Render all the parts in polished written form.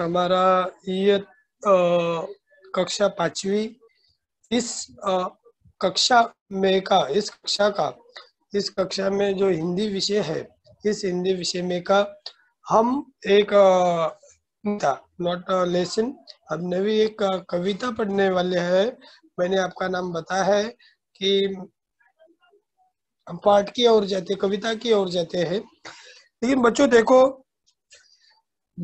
हमारा ये कक्षा पांचवी इस कक्षा में जो हिंदी विषय है, इस हिंदी विषय में का हम एक लेसन हमने भी एक कविता पढ़ने वाले हैं। मैंने आपका नाम बताया है कि हम पाठ की ओर जाते, कविता की ओर जाते हैं। लेकिन बच्चों देखो,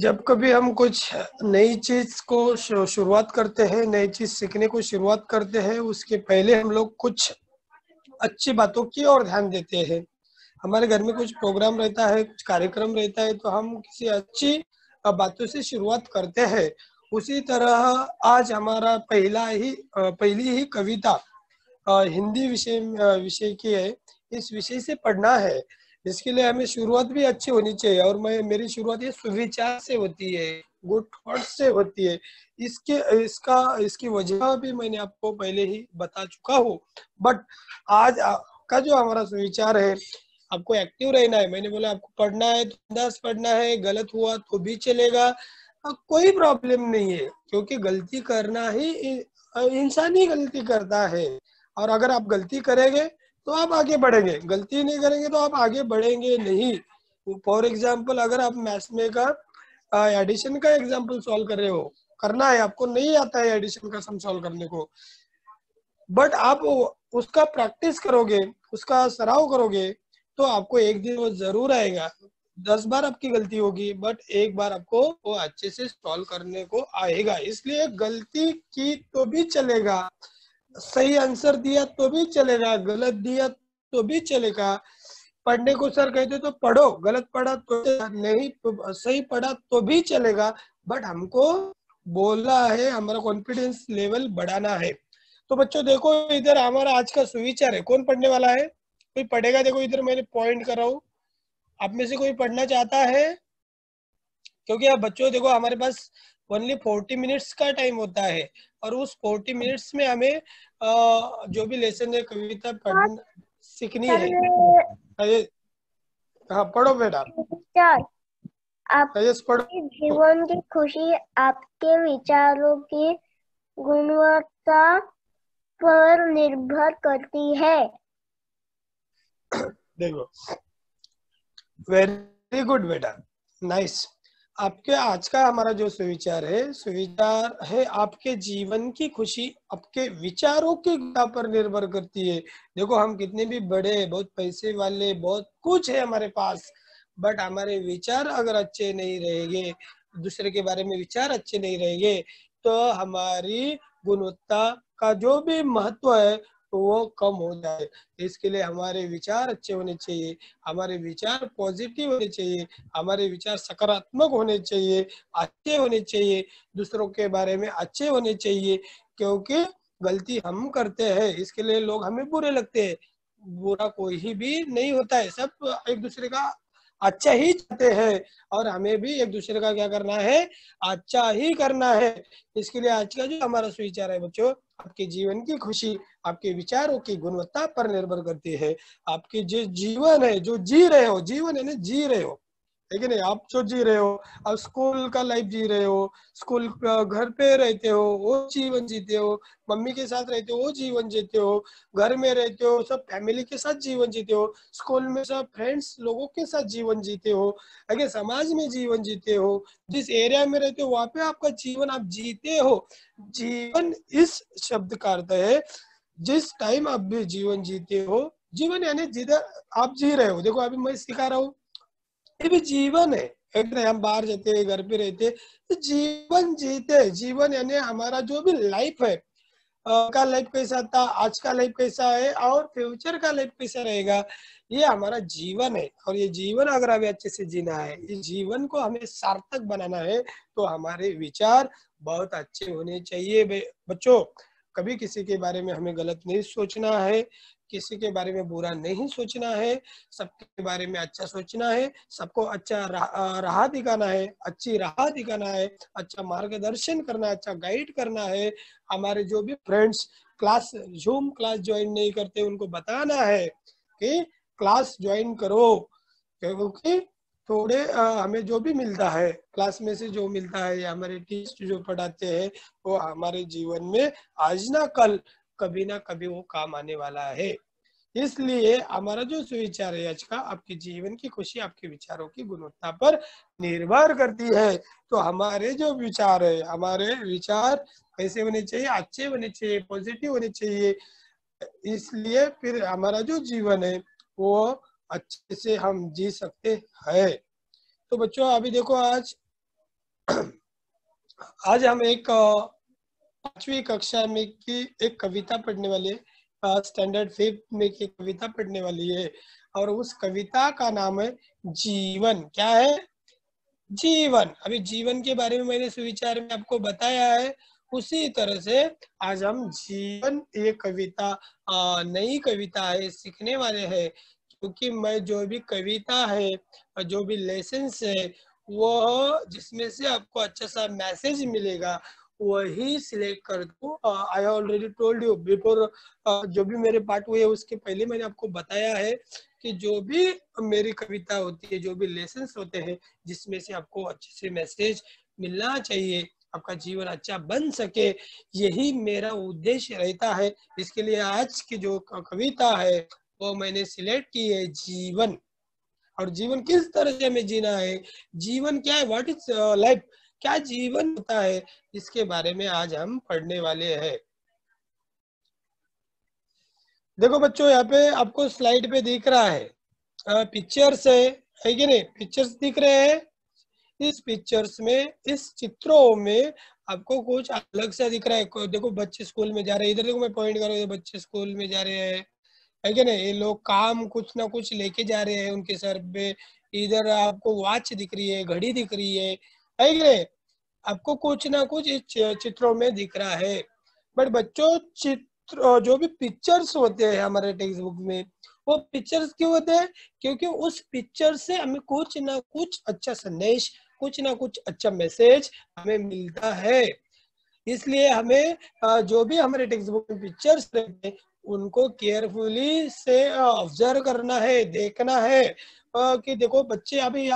जब कभी हम कुछ नई चीज को शुरुआत करते हैं, नई चीज सीखने को शुरुआत करते हैं, उसके पहले हम लोग कुछ अच्छी बातों की ओर ध्यान देते हैं। हमारे घर में कुछ प्रोग्राम रहता है, कुछ कार्यक्रम रहता है, तो हम किसी अच्छी बातों से शुरुआत करते हैं। उसी तरह आज हमारा पहली ही कविता हिंदी विषय की है। इस विषय से पढ़ना है, इसके लिए हमें शुरुआत भी अच्छी होनी चाहिए। और मेरी शुरुआत ये सुविचार से होती है, गुड थॉट्स से होती है। इसकी वजह भी मैंने आपको पहले ही बता चुका हूँ। बट आज का जो हमारा सुविचार है, आपको एक्टिव रहना है। मैंने बोला आपको पढ़ना है, अंदाज पढ़ना है, गलत हुआ तो भी चलेगा, कोई प्रॉब्लम नहीं है, क्योंकि गलती करना ही इंसान ही गलती करता है। और अगर आप गलती करेंगे तो आप आगे बढ़ेंगे, गलती नहीं करेंगे तो आप आगे बढ़ेंगे नहीं। फॉर एग्जाम्पल, अगर आप मैथ्स में का एडिशन का एग्जाम्पल सॉल्व कर रहे हो, करना है, आपको नहीं आता है एडिशन का सम सॉल्व करने को, बट आप उसका प्रैक्टिस करोगे, उसका सराव करोगे, तो आपको एक दिन वो जरूर आएगा। 10 बार आपकी गलती होगी, बट एक बार आपको वो अच्छे से सॉल्व करने को आएगा। इसलिए गलती की तो भी चलेगा, सही आंसर दिया तो भी चलेगा, गलत दिया तो भी चलेगा। पढ़ने को सर कहते तो पढ़ो, गलत पढ़ा तो नहीं, सही पढ़ा तो भी चलेगा, बट हमको बोलना है, हमारा कॉन्फिडेंस लेवल बढ़ाना है। तो बच्चों देखो, इधर हमारा आज का सुविचार है। कौन पढ़ने वाला है? कोई पढ़ेगा? देखो इधर मैंने पॉइंट कर रहा हूँ, आप में से कोई पढ़ना चाहता है? क्योंकि आप बच्चों देखो, हमारे पास ओनली 40 मिनट्स का टाइम होता है, और उस 40 मिनट्स में हमें जो भी लेसन है, कविता पढ़ना सीखनी है। हाँ पढ़ो बेटा, आपके जीवन की खुशी आपके विचारों की गुणवत्ता पर निर्भर करती है। देखो, वेरी गुड बेटा, नाइस। आपके आज का हमारा जो सुविचार है आपके जीवन की खुशी आपके विचारों के पर निर्भर करती है। देखो, हम कितने भी बड़े, बहुत पैसे वाले, बहुत कुछ है हमारे पास, बट हमारे विचार अगर अच्छे नहीं रहेंगे, दूसरे के बारे में विचार अच्छे नहीं रहेंगे, तो हमारी गुणवत्ता का जो भी महत्व है वो कम हो जाए। इसके लिए हमारे विचार अच्छे होने चाहिए, हमारे विचार पॉजिटिव होने चाहिए, हमारे विचार सकारात्मक होने चाहिए, अच्छे होने चाहिए, दूसरों के बारे में अच्छे होने चाहिए। क्योंकि गलती हम करते हैं, इसके लिए लोग हमें बुरे लगते हैं। बुरा कोई भी नहीं होता है, सब एक दूसरे का अच्छा ही चाहते हैं, और हमें भी एक दूसरे का क्या करना है, अच्छा ही करना है। इसके लिए आज का जो हमारा सुविचार है बच्चों, आपके जीवन की खुशी आपके विचारों की गुणवत्ता पर निर्भर करती है। आपके जो जीवन है, जो जी रहे हो, जीवन है ना, जी रहे हो, ठीक है ना, आप जो जी रहे हो, आप स्कूल का लाइफ जी रहे हो, स्कूल घर पे रहते हो वो जीवन जीते हो, मम्मी के साथ रहते हो वो जीवन जीते हो, घर में रहते हो सब फैमिली के साथ जीवन जीते हो, स्कूल में सब फ्रेंड्स लोगों के साथ जीवन जीते हो, अगर समाज में जीवन जीते हो, जिस एरिया में रहते हो वहां पे आपका जीवन आप जीते हो। जीवन इस शब्द का अर्थ है जिस टाइम आप भी जीवन जीते हो, जीवन यानी जिधर आप जी रहे हो। देखो अभी मैं सिखा रहा हूँ, ये भी जीवन है। हम बाहर जाते हैं, घर पे रहते हैं, जीवन जीते हैं। जीवन यानी हमारा जो भी लाइफ है, का लाइफ कैसा था, आज का लाइफ कैसा है, और फ्यूचर का लाइफ कैसा रहेगा, ये हमारा जीवन है। और ये जीवन अगर हमें अच्छे से जीना है, इस जीवन को हमें सार्थक बनाना है, तो हमारे विचार बहुत अच्छे होने चाहिए। बच्चों कभी किसी के बारे में हमें गलत नहीं सोचना है, किसी के बारे में बुरा नहीं सोचना है, सबके बारे में अच्छा सोचना है, सबको अच्छा राह दिखाना है, अच्छी राह दिखाना है, अच्छा मार्गदर्शन करना है, अच्छा गाइड करना है। हमारे जो भी friends class zoom class join नहीं करते, उनको बताना है कि क्लास ज्वाइन करो, क्योंकि थोड़े हमें जो भी मिलता है क्लास में से जो मिलता है या हमारे टीचर जो पढ़ाते हैं वो हमारे जीवन में आज ना कल कभी ना कभी वो काम आने वाला है। इसलिए हमारा जो सुविचार है आज का आपके जीवन की खुशी आपके विचारों की गुणवत्ता पर निर्भर करती है। तो हमारे जो विचार है हमारे विचार कैसे होने चाहिए, अच्छे होने चाहिए, पॉजिटिव होने चाहिए। इसलिए फिर हमारा जो जीवन है वो अच्छे से हम जी सकते हैं। तो बच्चों अभी देखो आज हम एक 5वीं कक्षा में की एक कविता पढ़ने वाले हैं, स्टैंडर्ड 5 में की कविता पढ़ने वाली है और उस कविता का नाम है जीवन। क्या है? जीवन। अभी जीवन के बारे में मैंने सुविचार में आपको बताया है, उसी तरह से आज हम जीवन ये कविता नई कविता है सीखने वाले हैं, क्योंकि मैं जो भी कविता है जो भी लेसन्स है वो जिसमें से आपको अच्छा सा मैसेज मिलेगा वही सिलेक्ट कर दो। I already told you before, जो भी मेरे पार्ट हुए उसके पहले मैंने आपको बताया है कि जो भी मेरी कविता होती है जो भी लेसन्स होते हैं जिसमें से आपको अच्छे से मैसेज मिलना चाहिए, आपका जीवन अच्छा बन सके, यही मेरा उद्देश्य रहता है। इसके लिए आज की जो कविता है वो मैंने सिलेक्ट की है जीवन। और जीवन किस तरह से हमें जीना है, जीवन क्या है, व्हाट इज लाइफ, क्या जीवन होता है, इसके बारे में आज हम पढ़ने वाले हैं। देखो बच्चों यहाँ पे आपको स्लाइड पे दिख रहा है पिक्चर्स है कि नहीं, पिक्चर्स दिख रहे हैं। इस पिक्चर्स में इस चित्रों में आपको कुछ अलग सा दिख रहा है। देखो बच्चे स्कूल में जा रहे हैं, इधर देखो मैं पॉइंट कर रहा हूँ, बच्चे स्कूल में जा रहे हैं है कि नहीं, ये लोग काम कुछ ना कुछ लेके जा रहे हैं उनके सर पे। इधर आपको वॉच दिख रही है, घड़ी दिख रही है कि नहीं, आपको कुछ ना कुछ इस चित्रों में दिख रहा है। बट बच्चों चित्र जो भी पिक्चर्स होते हैं हमारे टेक्स्ट बुक में वो पिक्चर्स क्यों होते हैं, क्योंकि उस पिक्चर से हमें कुछ ना कुछ अच्छा संदेश कुछ ना कुछ अच्छा मैसेज हमें मिलता है। इसलिए हमें जो भी हमारे टेक्स्ट बुक में पिक्चर्स रहते हैं उनको केयरफुली से ऑब्जर्व करना है, देखना है कि देखो बच्चे अभी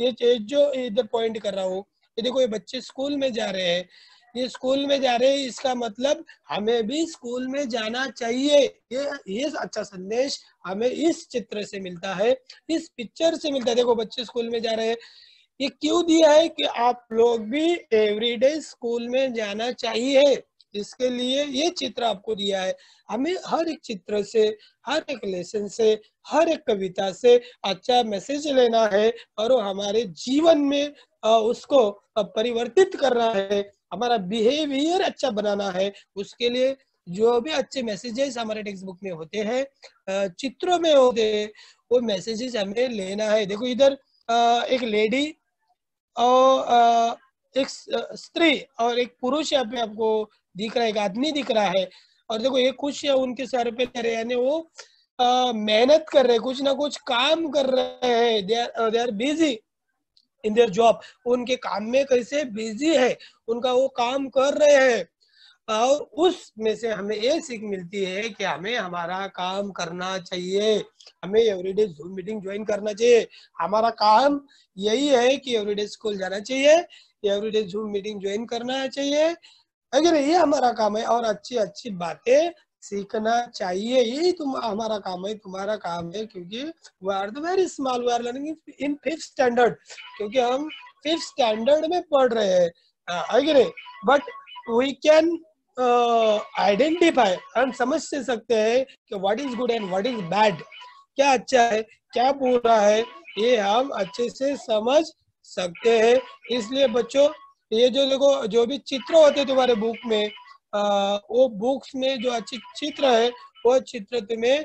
ये जो इधर पॉइंट कर रहा हूँ, ये देखो ये बच्चे स्कूल में जा रहे हैं, ये स्कूल में जा रहे हैं, इसका मतलब हमें भी स्कूल में जाना चाहिए। ये अच्छा संदेश हमें इस चित्र से मिलता है, इस पिक्चर से मिलता है। देखो बच्चे स्कूल में जा रहे हैं, ये क्यों दिया है कि आप लोग भी एवरीडे स्कूल में जाना चाहिए, इसके लिए ये चित्र आपको दिया है। हमें हर एक चित्र से हर एक लेसन से हर एक कविता से अच्छा मैसेज लेना है और हमारे जीवन में उसको परिवर्तित करना है, हमारा बिहेवियर अच्छा बनाना है। उसके लिए जो भी अच्छे मैसेजेस हमारे टेक्स्ट बुक में होते हैं चित्रों में होते हैं वो मैसेजेस हमें लेना है। देखो इधर एक लेडी और एक स्त्री और एक पुरुष यहाँ पे आपको दिख रहा है, एक आदमी दिख रहा है और देखो ये कुछ उनके सर पे ले रहे हैं, यानी वो मेहनत कर रहे हैं, कुछ ना कुछ काम कर रहे हैं। They are busy in their job, उनके काम में कैसे बिजी है उनका वो काम कर रहे हैं। और उसमें से हमें ये सीख मिलती है कि हमें हमारा काम करना चाहिए, हमें एवरीडे जूम मीटिंग ज्वाइन करना चाहिए। हमारा काम यही है कि एवरीडे स्कूल जाना चाहिए, एवरीडे जूम मीटिंग ज्वाइन करना चाहिए, अगर ये हमारा काम है और अच्छी अच्छी बातें सीखना चाहिए। यही हमारा काम है, तुम्हारा काम है, क्योंकि we are the very small, we are learning in 5th standard, क्योंकि हम 5th स्टैंडर्ड में पढ़ रहे हैं। बट वी कैन आइडेंटिफाई, हम समझ से सकते हैं कि what is good and what is bad, क्या अच्छा है क्या बुरा है, ये हम अच्छे से समझ सकते हैं। इसलिए बच्चों ये जो देखो जो भी चित्र होते हैं तुम्हारे बुक में वो बुक्स में जो अच्छे चित्र है वो चित्र तुम्हें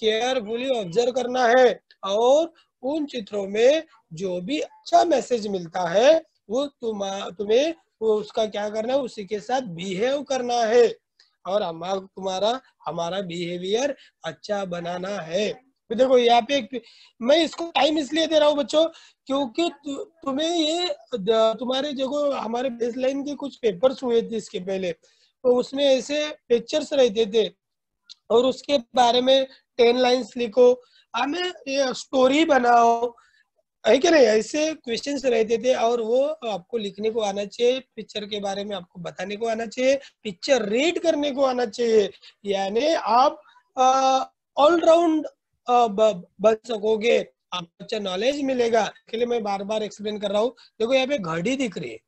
केयरफुली ऑब्जर्व करना है और उन चित्रों में जो भी अच्छा मैसेज मिलता है वो तुम्हें उसका क्या करना है, उसी के साथ बिहेव करना है और हमारा बिहेवियर अच्छा बनाना है। तो देखो यहाँ पे मैं इसको टाइम इसलिए दे रहा हूँ बच्चों क्योंकि तुम्हें ये तुम्हारे जो हमारे बेसलाइन के कुछ पेपर्स हुए थे इसके पहले, तो उसमें ऐसे पिक्चर्स रहते थे और उसके बारे में 10 लाइन्स लिखो, हमें स्टोरी बनाओ है कि नहीं, ऐसे क्वेश्चंस रहते थे और वो आपको लिखने को आना चाहिए, पिक्चर के बारे में आपको बताने को आना चाहिए, पिक्चर रीड करने को आना चाहिए, यानी आप ऑलराउंड बन सकोगे, आपको अच्छा नॉलेज मिलेगा। इसके लिए मैं बार बार एक्सप्लेन कर रहा हूँ। देखो यहाँ पे घड़ी दिख रही है,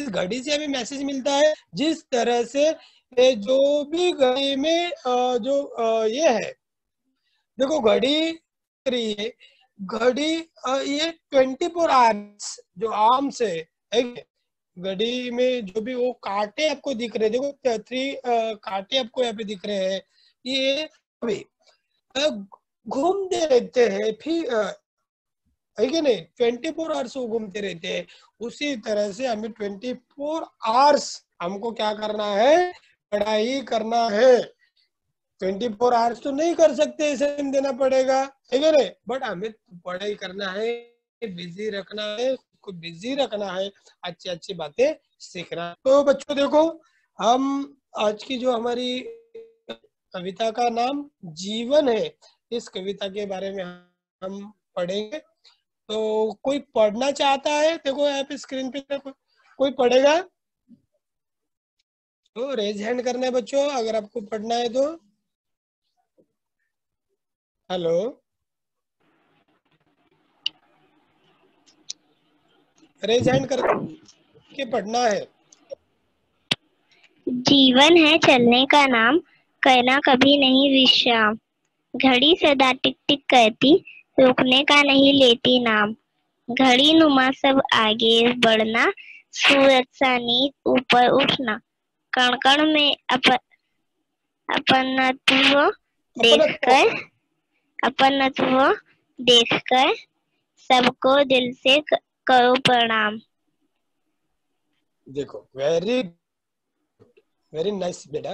इस घड़ी से हमें मैसेज मिलता है। जिस तरह से जो भी घड़ी में जो ये है, देखो घड़ी दिख रही है, घड़ी ये 24 आवर्स जो आर्म से घड़ी में जो भी वो कांटे आपको दिख रहे हैं, देखो 3 कांटे आपको यहाँ पे दिख रहे हैं, ये अभी घूमते रहते हैं, फिर है कि नहीं 24 आवर्स वो घूमते रहते हैं। उसी तरह से हमें 24 आवर्स हमको क्या करना है, पढ़ाई करना है। 24 आवर्स तो नहीं कर सकते, इसे टाइम देना पड़ेगा, ठीक है नहीं, बट हमें पढ़ाई करना है, बिजी रखना है, उसको बिजी रखना है, अच्छी अच्छी बातें सीखना। तो बच्चों देखो, हम आज की जो हमारी कविता का नाम जीवन है, इस कविता के बारे में हम पढ़ेंगे। तो कोई पढ़ना चाहता है, देखो यहाँ पे स्क्रीन पे कोई पढ़ेगा तो रेज हैंड करना है बच्चों, अगर आपको पढ़ना है तो। हेलो, रेज हैंड करके पढ़ना है। जीवन है चलने का नाम, कहना कभी नहीं विश्राम, घड़ी सदा टिक टिक कहती, रुकने का नहीं लेती नाम, घड़ी नुमा सब आगे बढ़ना, सूरज सा नींद ऊपर उठना, कण कण में अपनत्व देखकर सबको दिल से करो प्रणाम। देखो वेरी वेरी नाइस बेटा।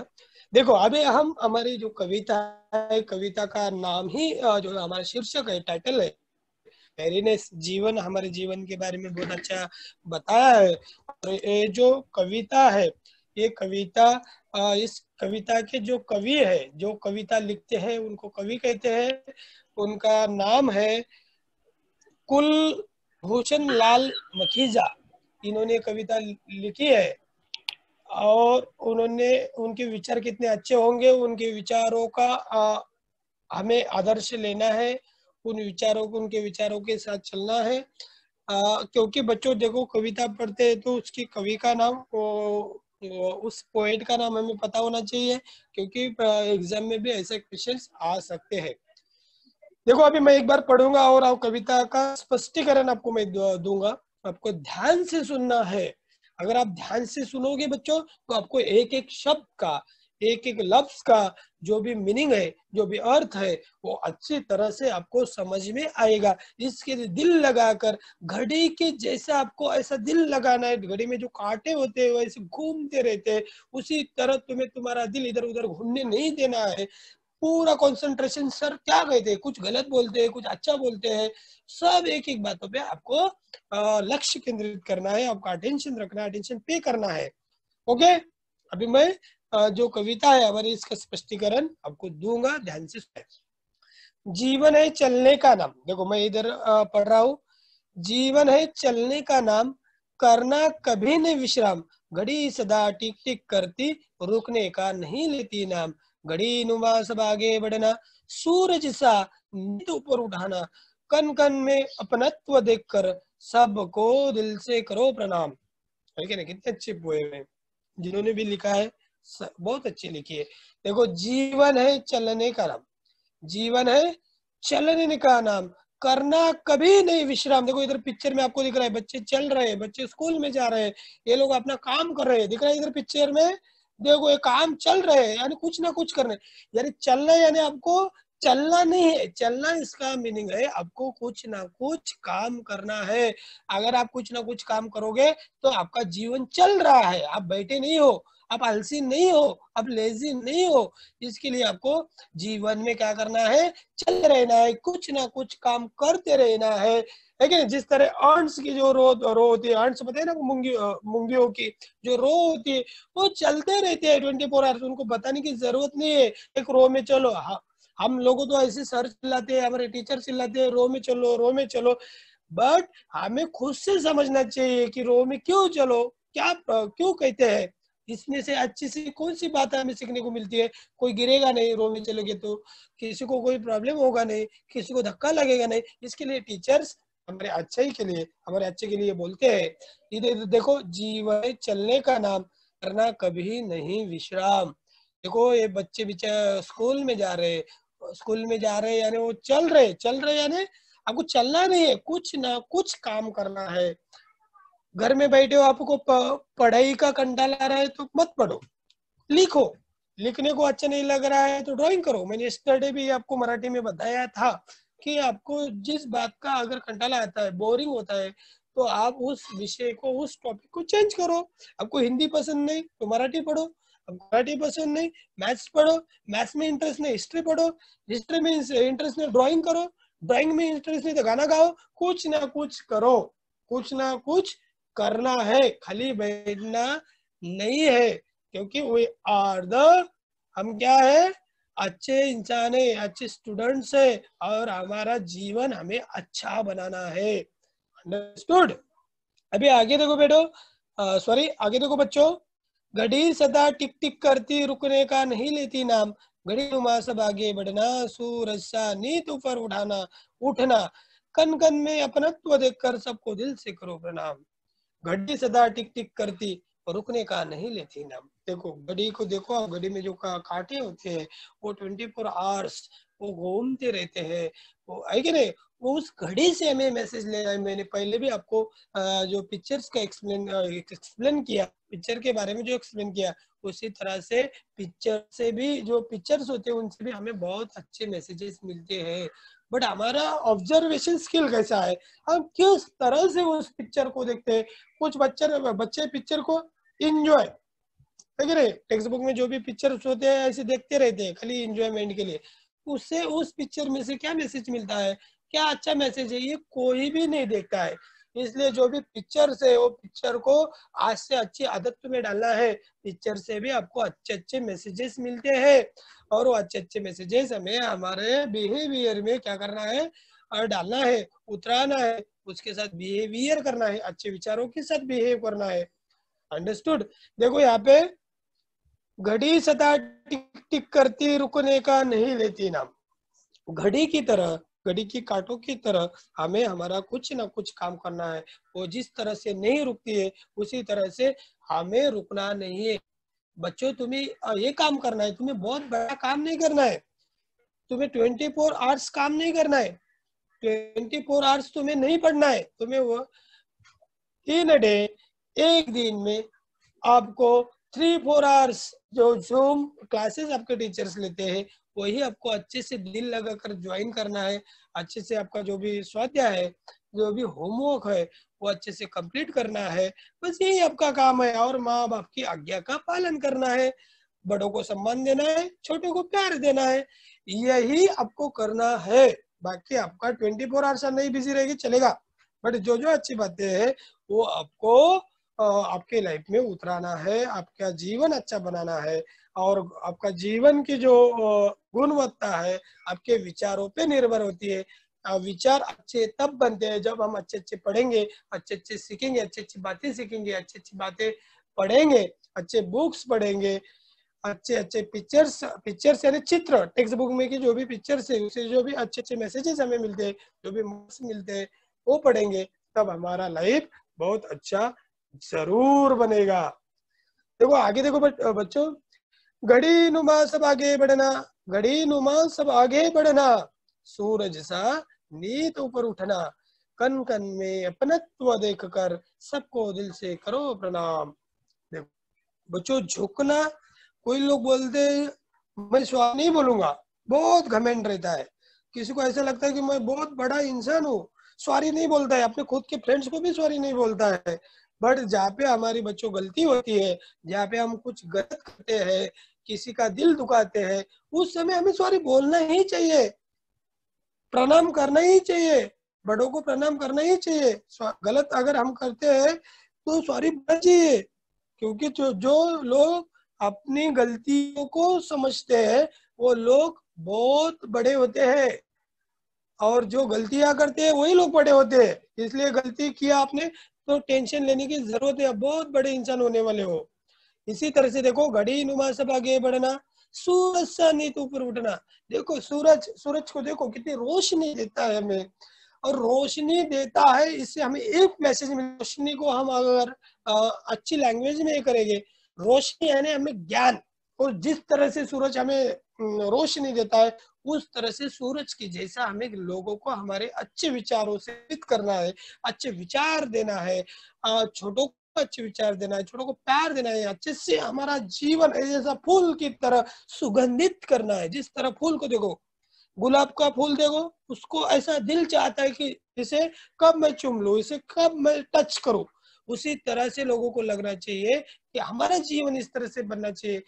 देखो अभी हम हमारी जो कविता है, कविता का नाम ही जो हमारा शीर्षक है, टाइटल है वेरी नाइस, जीवन, हमारे जीवन के बारे में बहुत अच्छा बताया है। और ये जो कविता है, ये कविता, इस कविता के जो कवि है, जो कविता लिखते हैं उनको कवि कहते हैं, उनका नाम है कुलभूषण लाल मखीजा। इन्होंने कविता लिखी है और उन्होंने, उनके विचार कितने अच्छे होंगे, उनके विचारों का हमें आदर्श लेना है, उन विचारों को, उनके विचारों के साथ चलना है। क्योंकि बच्चों देखो कविता पढ़ते हैं तो उसकी कवि का नाम, उस पोएट का नाम हमें पता होना चाहिए, क्योंकि एग्जाम में भी ऐसे क्वेश्चंस आ सकते हैं। देखो अभी मैं एक बार पढ़ूंगा और आप कविता का स्पष्टीकरण आपको मैं दूंगा, आपको ध्यान से सुनना है। अगर आप ध्यान से सुनोगे बच्चों तो आपको एक एक शब्द का, एक एक लफ्ज का जो भी मीनिंग है, जो भी अर्थ है, वो अच्छी तरह से आपको समझ में आएगा। इसके लिए दिल लगाकर, घड़ी के जैसा आपको ऐसा दिल लगाना है, घड़ी में जो कांटे होते हैं वैसे घूमते रहते हैं, उसी तरह तुम्हें तुम्हारा दिल इधर उधर घूमने नहीं देना है। पूरा कंसंट्रेशन, सर क्या कहते हैं, कुछ गलत बोलते हैं, कुछ अच्छा बोलते हैं, सब एक एक बातों पे आपको लक्ष्य केंद्रित करना है, आपका अटेंशन रखना है, अटेंशन पे करना है। ओके, अभी मैं जो कविता है हमारी, इसका स्पष्टीकरण आपको दूंगा, ध्यान से सुनिए। जीवन है चलने का नाम, देखो मैं इधर पढ़ रहा हूँ। जीवन है चलने का नाम, करना कभी नहीं विश्राम, घड़ी सदा टिक टिक करती, रुकने का नहीं लेती नाम, घड़ी नुमा सब आगे बढ़ना, सूरज सा नींद ऊपर उठाना, कन कन में अपनत्व देखकर सबको दिल से करो प्रणाम। ठीक है ना, कितने अच्छे पोएम है, जिन्होंने भी लिखा है बहुत अच्छे लिखी है। देखो जीवन है चलने का नाम, जीवन है चलने का नाम, करना कभी नहीं विश्राम। देखो इधर पिक्चर में आपको दिख रहा है, बच्चे चल रहे हैं, बच्चे स्कूल में जा रहे हैं, ये लोग अपना काम कर रहे हैं, दिख रहा है इधर पिक्चर में, देखो ये काम चल रहे है, यानी कुछ ना कुछ करना है, यानी चलना, यानी आपको चलना नहीं है, चलना इसका मीनिंग है आपको कुछ ना कुछ काम करना है। अगर आप कुछ ना कुछ काम करोगे तो आपका जीवन चल रहा है, आप बैठे नहीं हो, आप आलसी नहीं हो, आप लेजी नहीं हो। इसके लिए आपको जीवन में क्या करना है, चल रहना है, कुछ ना कुछ काम करते रहना है। लेकिन जिस तरह आंट्स की जो रो होती है, आंट्स पता है ना, मूंगियों की जो रो होती है, वो चलते रहते हैं 24 आवर्स, उनको बताने की जरूरत नहीं है। एक रो में चलो, हम लोगों तो ऐसे सर चिल्लाते हैं, हमारे टीचर चिल्लाते हैं रो में चलो, रो में चलो। बट हमें खुद से समझना चाहिए कि रो में क्यों चलो, क्या क्यों कहते हैं, इसमें से अच्छी सी कौन सी बात हमें सीखने को मिलती है। कोई गिरेगा नहीं रो में चलेंगे तो, किसी को कोई प्रॉब्लम होगा नहीं, किसी को धक्का लगेगा नहीं। इसके लिए टीचर्स हमारे अच्छाई के लिए, हमारे अच्छे के लिए बोलते हैं। इधर देखो, जीवन चलने का नाम, करना कभी नहीं विश्राम। देखो ये बच्चे बेचारे स्कूल में जा रहे, यानी वो चल रहे यानी आपको चलना नहीं है, कुछ ना कुछ काम करना है। घर में बैठे हो, आपको पढ़ाई का कंटाल आ रहा है तो मत पढ़ो, लिखो। लिखने को अच्छा नहीं लग रहा है तो ड्राइंग करो। मैंने यस्टरडे भी आपको मराठी में बताया था कि आपको जिस बात का अगर कंटाला आता है, बोरिंग होता है, तो आप उस विषय को, उस टॉपिक को चेंज करो। आपको हिंदी पसंद नहीं तो मराठी पढ़ो, आपको मराठी पसंद नहीं मैथ्स पढ़ो, मैथ्स में इंटरेस्ट नहीं हिस्ट्री पढ़ो, हिस्ट्री में इंटरेस्ट नहीं ड्राइंग करो, ड्राइंग में इंटरेस्ट नहीं तो गाना गाओ। कुछ ना कुछ करो, कुछ ना कुछ करना है, खाली बैठना नहीं है। क्योंकि वी आर द, हम क्या है, अच्छे इंसान है, अच्छे स्टूडेंट्स है, और हमारा जीवन हमें अच्छा बनाना है। अंडरस्टूड। अभी आगे देखो बेटो, सॉरी आगे देखो बच्चों, घड़ी सदा टिक टिक करती, रुकने का नहीं लेती नाम। घड़ी नुमा सब आगे बढ़ना, सूरज सा नीत ऊपर उठना, कन कन में अपनत्व देखकर सबको दिल से करो प्रणाम। घड़ी सदा टिक टिक करती, रुकने का नहीं लेती ना। देखो घड़ी को देखो, घड़ी में जो कांटे होते हैं वो 24 आवर्स वो घूमते रहते हैं, वो है कि नहीं। वो उस घड़ी से हमें मैसेज लेना है। मैंने पहले भी आपको जो पिक्चर्स का एक्सप्लेन किया, पिक्चर के बारे में जो एक्सप्लेन किया, उसी तरह से पिक्चर से भी, जो पिक्चर्स होते हैं उनसे भी हमें बहुत अच्छे मैसेजेस मिलते हैं। बट हमारा ऑब्जर्वेशन स्किल कैसा है, हम किस तरह से उस पिक्चर को देखते हैं। कुछ बच्चे पिक्चर को एंजॉय, टेक्स्ट बुक में जो भी पिक्चर्स होते हैं ऐसे देखते रहते हैं खाली एंजॉयमेंट के लिए। उससे, उस पिक्चर में से क्या मैसेज मिलता है, क्या अच्छा मैसेज है, ये कोई भी नहीं देखता है। इसलिए जो भी पिक्चर्स है वो पिक्चर को आज से अच्छी आदत में डालना है। पिक्चर से भी आपको अच्छे अच्छे मैसेजेस मिलते हैं, और वो अच्छे अच्छे मैसेजेस हमें हमारे बिहेवियर में क्या करना है, और डालना है, उतराना है, उसके साथ बिहेवियर करना है, अच्छे विचारों के साथ बिहेव करना है। अंडरस्टूड। देखो यहाँ पे, घड़ी सदा टिक टिक करती, रुकने का नहीं लेती नाम। घड़ी की तरह, घड़ी की कांटों की तरह हमें हमारा कुछ ना कुछ काम करना है। वो जिस तरह से नहीं रुकती है उसी तरह से हमें रुकना नहीं है। बच्चों तुम्हें ये काम करना है, तुम्हें बहुत बड़ा काम नहीं करना है, तुम्हें 24 आवर्स काम नहीं करना है, 24 आवर्स तुम्हें नहीं पढ़ना है। तुम्हें वो इन डे, एक दिन में आपको 3-4 आवर्स जो जूम क्लासेस आपके टीचर्स लेते हैं, वही आपको अच्छे से दिल लगाकर ज्वाइन करना है। अच्छे से आपका जो भी स्वाध्याय है, जो भी होमवर्क है, वो अच्छे से कंप्लीट करना है। बस यही आपका काम है, और माँ बाप की आज्ञा का पालन करना है, बड़ों को सम्मान देना है, छोटों को प्यार देना है, यही आपको करना है। बाकी आपका 24 आवर्स नहीं बिजी रहेगी चलेगा, बट जो जो अच्छी बातें हैं वो आपको आपके लाइफ में उतराना है, आपका जीवन अच्छा बनाना है। और आपका जीवन की जो गुणवत्ता है आपके विचारों पे निर्भर होती है। विचार अच्छे तब बनते हैं जब हम अच्छे अच्छे पढ़ेंगे, अच्छे अच्छे सीखेंगे, अच्छी अच्छी बातें सीखेंगे, अच्छी अच्छी बातें पढ़ेंगे, अच्छे बुक्स पढ़ेंगे, अच्छे अच्छे पिक्चर्स यानी चित्र, टेक्स्ट बुक में की जो भी पिक्चर्स है उसे जो भी अच्छे अच्छे मैसेजेस हमें मिलते हैं, जो भी मार्क्स मिलते हैं वो पढ़ेंगे, तब हमारा लाइफ बहुत अच्छा जरूर बनेगा। देखो आगे देखो बच्चों, घड़ी नुमा सब आगे बढ़ना, घड़ी नुमा सब आगे बढ़ना, सूरज सा नीत ऊपर उठना, कन कन में अपनत्व देखकर सबको दिल से करो प्रणाम। देखो बच्चों झुकना, कोई लोग बोलते मैं स्वामी नहीं बोलूंगा, बहुत घमंड रहता है। किसी को ऐसा लगता है कि मैं बहुत बड़ा इंसान हूँ, सॉरी नहीं बोलता है, अपने खुद के फ्रेंड्स को भी सॉरी नहीं बोलता है। बट जहाँ पे हमारी बच्चों गलती होती है, जहाँ पे हम कुछ गलत करते हैं, किसी का दिल दुखाते हैं, उस समय हमें सॉरी बोलना ही चाहिए, प्रणाम करना ही चाहिए, बड़ों को प्रणाम करना ही चाहिए। गलत अगर हम करते हैं तो सॉरी बोलना चाहिए। क्योंकि जो लोग अपनी गलतियों को समझते हैं वो लोग बहुत बड़े होते हैं। और जो गलतियां करते हैं वही लोग बड़े होते हैं। इसलिए गलती किया आपने तो टेंशन लेने की जरूरत है, बहुत बड़े इंसान होने वाले हो। इसी तरह से देखो घड़ी नुमा सब आगे बढ़ना, सूरज सा नीत ऊपर उठना। देखो सूरज को देखो कितनी रोशनी देता है हमें, और रोशनी देता है इससे हमें एक मैसेज में, रोशनी को हम अगर अच्छी लैंग्वेज में करेंगे, रोशनी यानी हमें ज्ञान। और जिस तरह से सूरज हमें रोशनी देता है उस तरह से सूरज की जैसा हमें लोगों को हमारे अच्छे विचारों से प्रेरित करना है, अच्छे विचार देना है, छोटों को अच्छे विचार देना है, छोटों को प्यार देना है, अच्छे से हमारा जीवन जैसा फूल की तरह सुगंधित करना है। जिस तरह फूल को देखो, गुलाब का फूल देखो, उसको ऐसा दिल चाहता है कि इसे कब मैं चूम लूं, इसे कब मैं टच करूं। उसी तरह से लोगों को लगना चाहिए कि हमारा जीवन इस तरह से बनना चाहिए,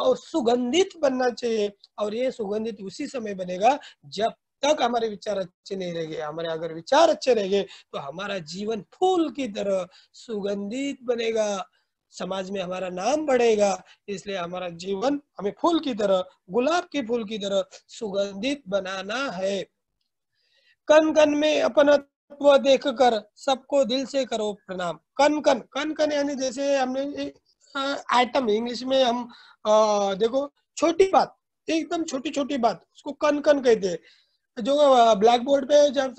और सुगंधित बनना चाहिए। और ये सुगंधित उसी समय बनेगा जब तक हमारे विचार अच्छे नहीं रहेंगे। हमारे अगर विचार अच्छे रहेंगे तो हमारा जीवन फूल की तरह सुगंधित बनेगा, समाज में हमारा नाम बढ़ेगा। इसलिए हमारा जीवन हमें फूल की तरह, गुलाब के फूल की तरह सुगंधित बनाना है। कन कन में अपनत्व देखकर सबको दिल से करो प्रणाम। कन कन, कन कन यानी जैसे हमने आइटम, इंग्लिश में हम देखो छोटी बात, एकदम छोटी छोटी बात, उसको कन कन कहते हैं। जो ब्लैक बोर्ड पे जब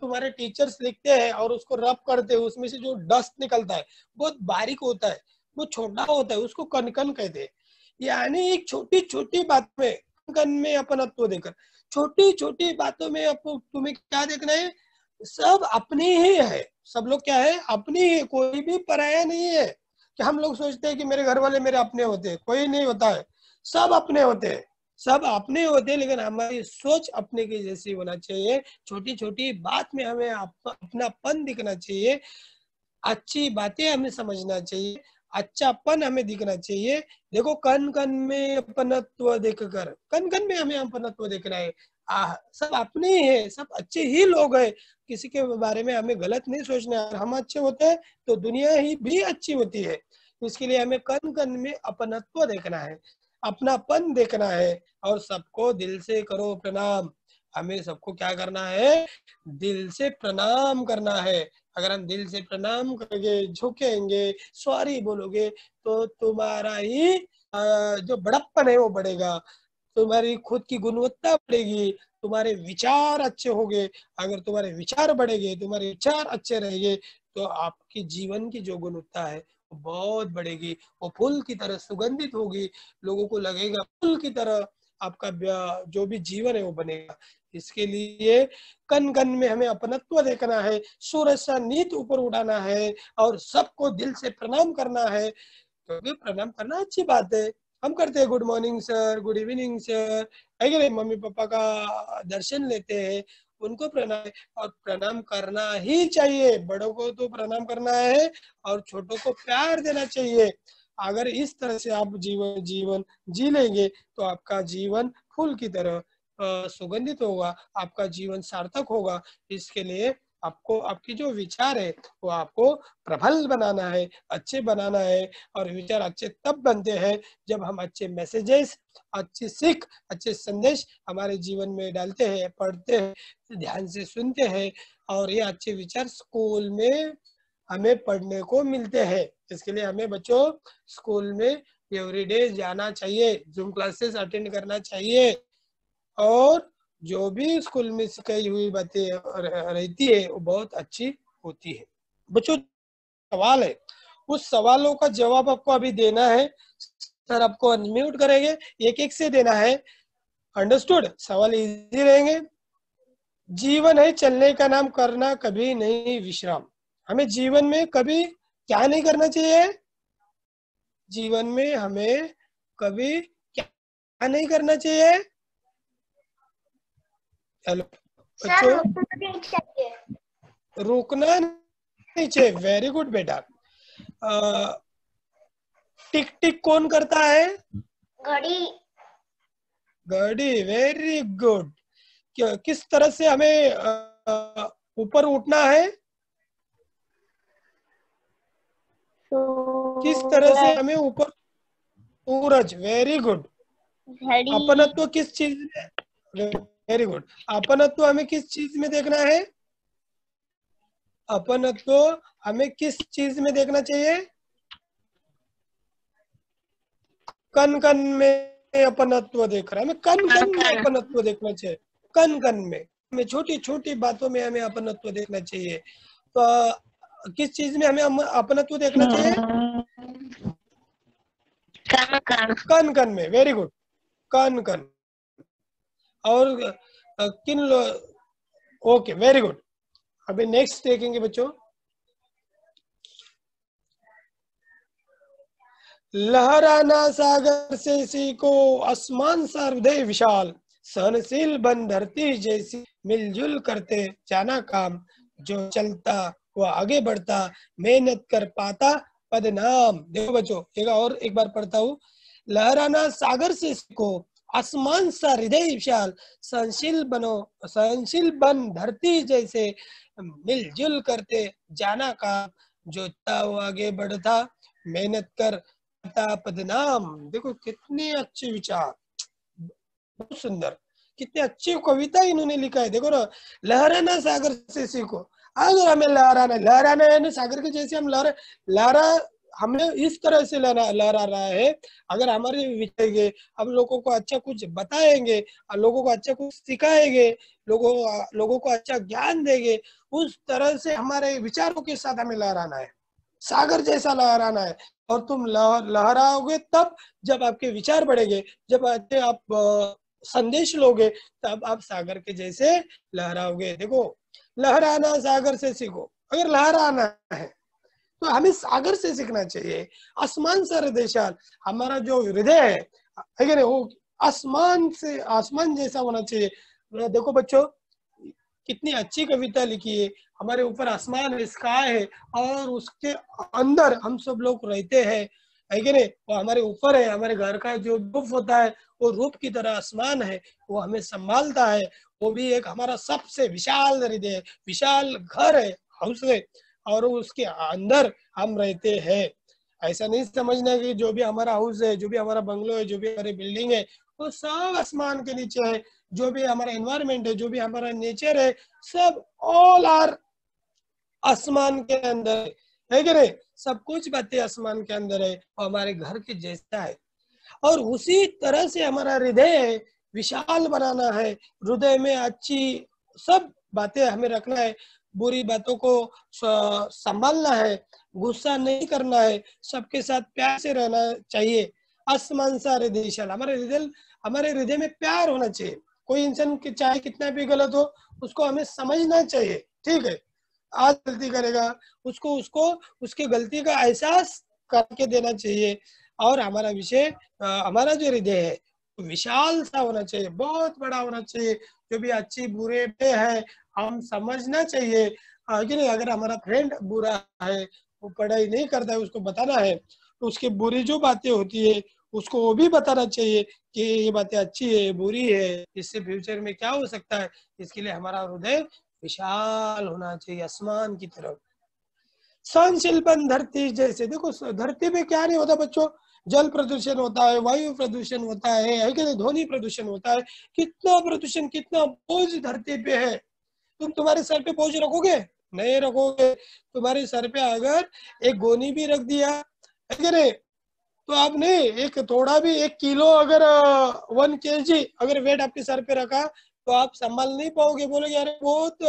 तुम्हारे टीचर्स लिखते हैं और उसको रब करते हैं, उसमें से जो डस्ट निकलता है बहुत बारीक होता है, वो छोटा होता है, उसको कन कन कहते हैं। यानी एक छोटी छोटी बात में, कन में अपनत्व देकर, छोटी छोटी बातों में आपको, तुम्हें क्या देखना है, सब अपने ही है, सब लोग क्या है, अपने ही, कोई भी पराया नहीं है। कि हम लोग सोचते हैं कि मेरे घर वाले मेरे अपने होते हैं, कोई नहीं होता है, सब अपने होते हैं, सब अपने होते हैं। लेकिन हमारी सोच अपने की जैसी होना चाहिए। छोटी छोटी बात में हमें अपनापन दिखना चाहिए, अच्छी बातें हमें समझना चाहिए, अच्छापन हमें दिखना चाहिए। देखो कन कन में अपनत्व देखकर, कन कन में हमें अपनत्व देखना है। सब अपने ही है, सब अच्छे ही लोग हैं, किसी के बारे में हमें गलत नहीं सोचना। हम अच्छे होते हैं तो दुनिया ही भी अच्छी होती है। इसके लिए हमें कन कन में अपनत्व देखना है, अपनापन देखना है। और सबको दिल से करो प्रणाम। हमें सबको क्या करना है, दिल से प्रणाम करना है। अगर हम दिल से प्रणाम करेंगे, झुकेंगे, सॉरी बोलोगे तो तुम्हारा ही जो बड़प्पन है वो बढ़ेगा, तुम्हारी खुद की गुणवत्ता बढ़ेगी, तुम्हारे विचार अच्छे होंगे। अगर तुम्हारे विचार बढ़ेंगे, तुम्हारे विचार अच्छे रहेंगे तो आपकी जीवन की जो गुणवत्ता है वो बहुत बढ़ेगी, वो फूल की तरह सुगंधित होगी। लोगों को लगेगा फूल की तरह आपका जो भी जीवन है वो बनेगा। इसके लिए कन कन में हमें अपनत्व देखना है, सूरज सा नीत ऊपर उठाना है, और सबको दिल से प्रणाम करना है। क्योंकि प्रणाम करना अच्छी बात है, हम करते हैं, good morning sir, good evening sir, अगर मम्मी पापा का दर्शन लेते हैं उनको प्रणाम। और प्रणाम करना ही चाहिए, बड़ों को तो प्रणाम करना है और छोटों को प्यार देना चाहिए। अगर इस तरह से आप जीवन जी लेंगे तो आपका जीवन फूल की तरह सुगंधित होगा, आपका जीवन सार्थक होगा। इसके लिए आपको आपकी जो विचार है वो आपको प्रबल बनाना है, अच्छे बनाना है। और विचार अच्छे तब बनते हैं जब हम अच्छे मैसेजेस, अच्छी सीख, अच्छे संदेश हमारे जीवन में डालते हैं, पढ़ते हैं, ध्यान से सुनते हैं। और ये अच्छे विचार स्कूल में हमें पढ़ने को मिलते हैं। इसके लिए हमें बच्चों स्कूल में एवरीडे जाना चाहिए, जूम क्लासेस अटेंड करना चाहिए, और जो भी स्कूल में सिखाई हुई बातें रहती है वो बहुत अच्छी होती है। बच्चों सवाल है, उस सवालों का जवाब आपको अभी देना है। सर आपको अनम्यूट करेंगे, एक एक से देना है, अंडरस्टूड? सवाल इजी रहेंगे। जीवन है चलने का नाम, करना कभी नहीं विश्राम। हमें जीवन में कभी क्या नहीं करना चाहिए, जीवन में हमें कभी क्या नहीं करना चाहिए। हेलो बच्चों, रुकना नहीं चाहिए, वेरी गुड बेटा। टिक टिक कौन करता है, घड़ी, घड़ी, वेरी गुड। किस तरह से हमें ऊपर उठना है, किस तरह से हमें ऊपर, सूरज, वेरी गुड। अपनत्व किस चीज में, वेरी गुड। अपनत्व हमें किस चीज में देखना है? अपनत्व हमें किस चीज में देखना चाहिए? कण कण में अपनत्व देख रहा है, हमें कण कण में अपनत्व देखना चाहिए। कण कण में छोटी छोटी बातों में हमें अपनत्व देखना चाहिए। तो किस चीज में हमें अपनत्व देखना चाहिए? कण कण में। वेरी गुड, कण कण। और किन लोग? Okay, very good. अभी नेक्स्ट देखेंगे बच्चों, लहराना सागर से सीखो आसमान सा हृदय विशाल, सहनशील बन धरती जैसी, मिलजुल करते जाना काम, जो चलता वह आगे बढ़ता, मेहनत कर पाता पदनाम। देखो बच्चों, एक और एक बार पढ़ता हूँ, लहराना सागर से सीखो आसमान सा हृदय विशाल, सहनशील बनो, सहनशील बन धरती जैसे, मिलजुल करते जाना काम, जो आगे बढ़ता, मेहनत कर पदनाम। देखो कितने अच्छे विचार, बहुत सुंदर, कितने अच्छी कविता इन्होंने लिखा है। देखो ना, लहराना सागर से सीखो, अगर हमें लहराना, लहराना है ना सागर के जैसे, हम लहरा हमने इस तरह से लहरा रहा है। अगर हमारे विचारेंगे, हम लोगों को अच्छा कुछ बताएंगे, लोगों को अच्छा कुछ सिखाएंगे, लोगों को अच्छा ज्ञान देंगे, उस तरह से हमारे विचारों के साथ हमें लहराना है, सागर जैसा लहराना है। और तुम लहराओगे तब, जब आपके विचार बढ़ेंगे, जब आप संदेश लोगे, तब आप सागर के जैसे लहराओगे। देखो, लहराना सागर से सीखो, अगर लहराना है तो हमें सागर से सीखना चाहिए। आसमान से हृदय विशाल, हमारा जो हृदय है वो आसमान से, आसमान जैसा होना चाहिए। देखो बच्चों, कितनी अच्छी कविता लिखी है। हमारे ऊपर आसमान है, स्काई है, और उसके अंदर हम सब लोग रहते हैं, है कि नहीं? वो हमारे ऊपर है। हमारे घर का जो रूफ होता है, वो रूप की तरह आसमान है, वो हमें संभालता है। वो भी एक हमारा सबसे विशाल हृदय, विशाल घर है, हाउस है, और उसके अंदर हम रहते हैं। ऐसा नहीं समझना कि जो भी हमारा हाउस है, जो भी हमारा बंगलो है, जो भी हमारी बिल्डिंग है, वो सब आसमान के नीचे है। जो भी हमारा एनवायरनमेंट है, जो भी हमारा नेचर है, सब ऑल आर आसमान के अंदर है कि नहीं? सब कुछ बातें आसमान के अंदर है, और हमारे घर के जैसा है। और उसी तरह से हमारा हृदय विशाल बनाना है। हृदय में अच्छी सब बातें हमें रखना है, बुरी बातों को संभालना है, गुस्सा नहीं करना है, सबके साथ प्यार से रहना चाहिए। आसमान सा हृदय विशाल, हमारे हृदय में प्यार होना चाहिए। कोई इंसान के चाहे कितना भी गलत हो, उसको हमें समझना चाहिए, ठीक है? आज गलती करेगा, उसको उसकी गलती का एहसास करके देना चाहिए। और हमारा विषय, हमारा जो हृदय है, विशाल सा होना चाहिए, बहुत बड़ा होना चाहिए। जो भी अच्छी बुरे पे है, हम समझना चाहिए कि नहीं। अगर हमारा फ्रेंड बुरा है, वो पढ़ाई नहीं करता है, उसको बताना है, तो उसकी बुरी जो बातें होती है, उसको वो भी बताना चाहिए कि ये बातें अच्छी है, बुरी है, इससे फ्यूचर में क्या हो सकता है। इसके लिए हमारा हृदय विशाल होना चाहिए, आसमान की तरफ। सहनशील बन धरती जैसे, देखो धरती में क्या नहीं होता बच्चों, जल प्रदूषण होता है, वायु प्रदूषण होता है, ध्वनि प्रदूषण होता है, कितना प्रदूषण, कितना बोझ धरती पे है। तुम्हारे सर पे बोझ रखोगे? नहीं रखोगे। तुम्हारे सर पे अगर एक गोनी भी रख दिया, है तो आप नहीं, एक थोड़ा भी, 1 किलो अगर 1 kg अगर वेट आपके सर पे रखा, तो आप संभाल नहीं पाओगे। बोलोगे अरे बहुत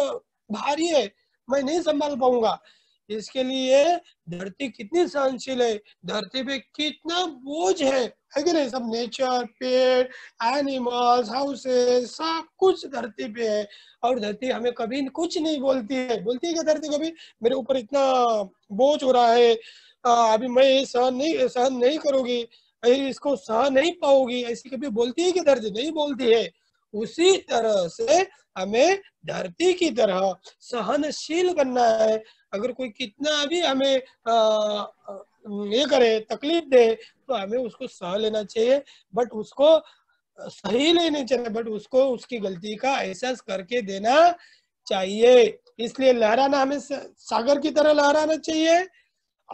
भारी है, मैं नहीं संभाल पाऊंगा। इसके लिए धरती कितनी सहनशील है, धरती पे कितना बोझ है कि नहीं? सब नेचर, पेड़, एनिमल्स, हाउसेस, सब कुछ धरती पे है। और धरती हमें कभी कुछ नहीं बोलती है। बोलती है क्या धरती कभी, मेरे ऊपर इतना बोझ हो रहा है, अभी मैं ये सहन नहीं करूंगी, इसको सहन नहीं पाऊंगी, ऐसी कभी बोलती है कि धरती? नहीं बोलती है। उसी तरह से हमें धरती की तरह सहनशील बनना है। अगर कोई कितना भी हमें ये करे, तकलीफ दे, तो हमें उसको सह लेना चाहिए, बट उसको सही लेने चाहिए, बट उसको उसकी गलती का एहसास करके देना चाहिए। इसलिए लहराना हमें सागर की तरह लहराना चाहिए,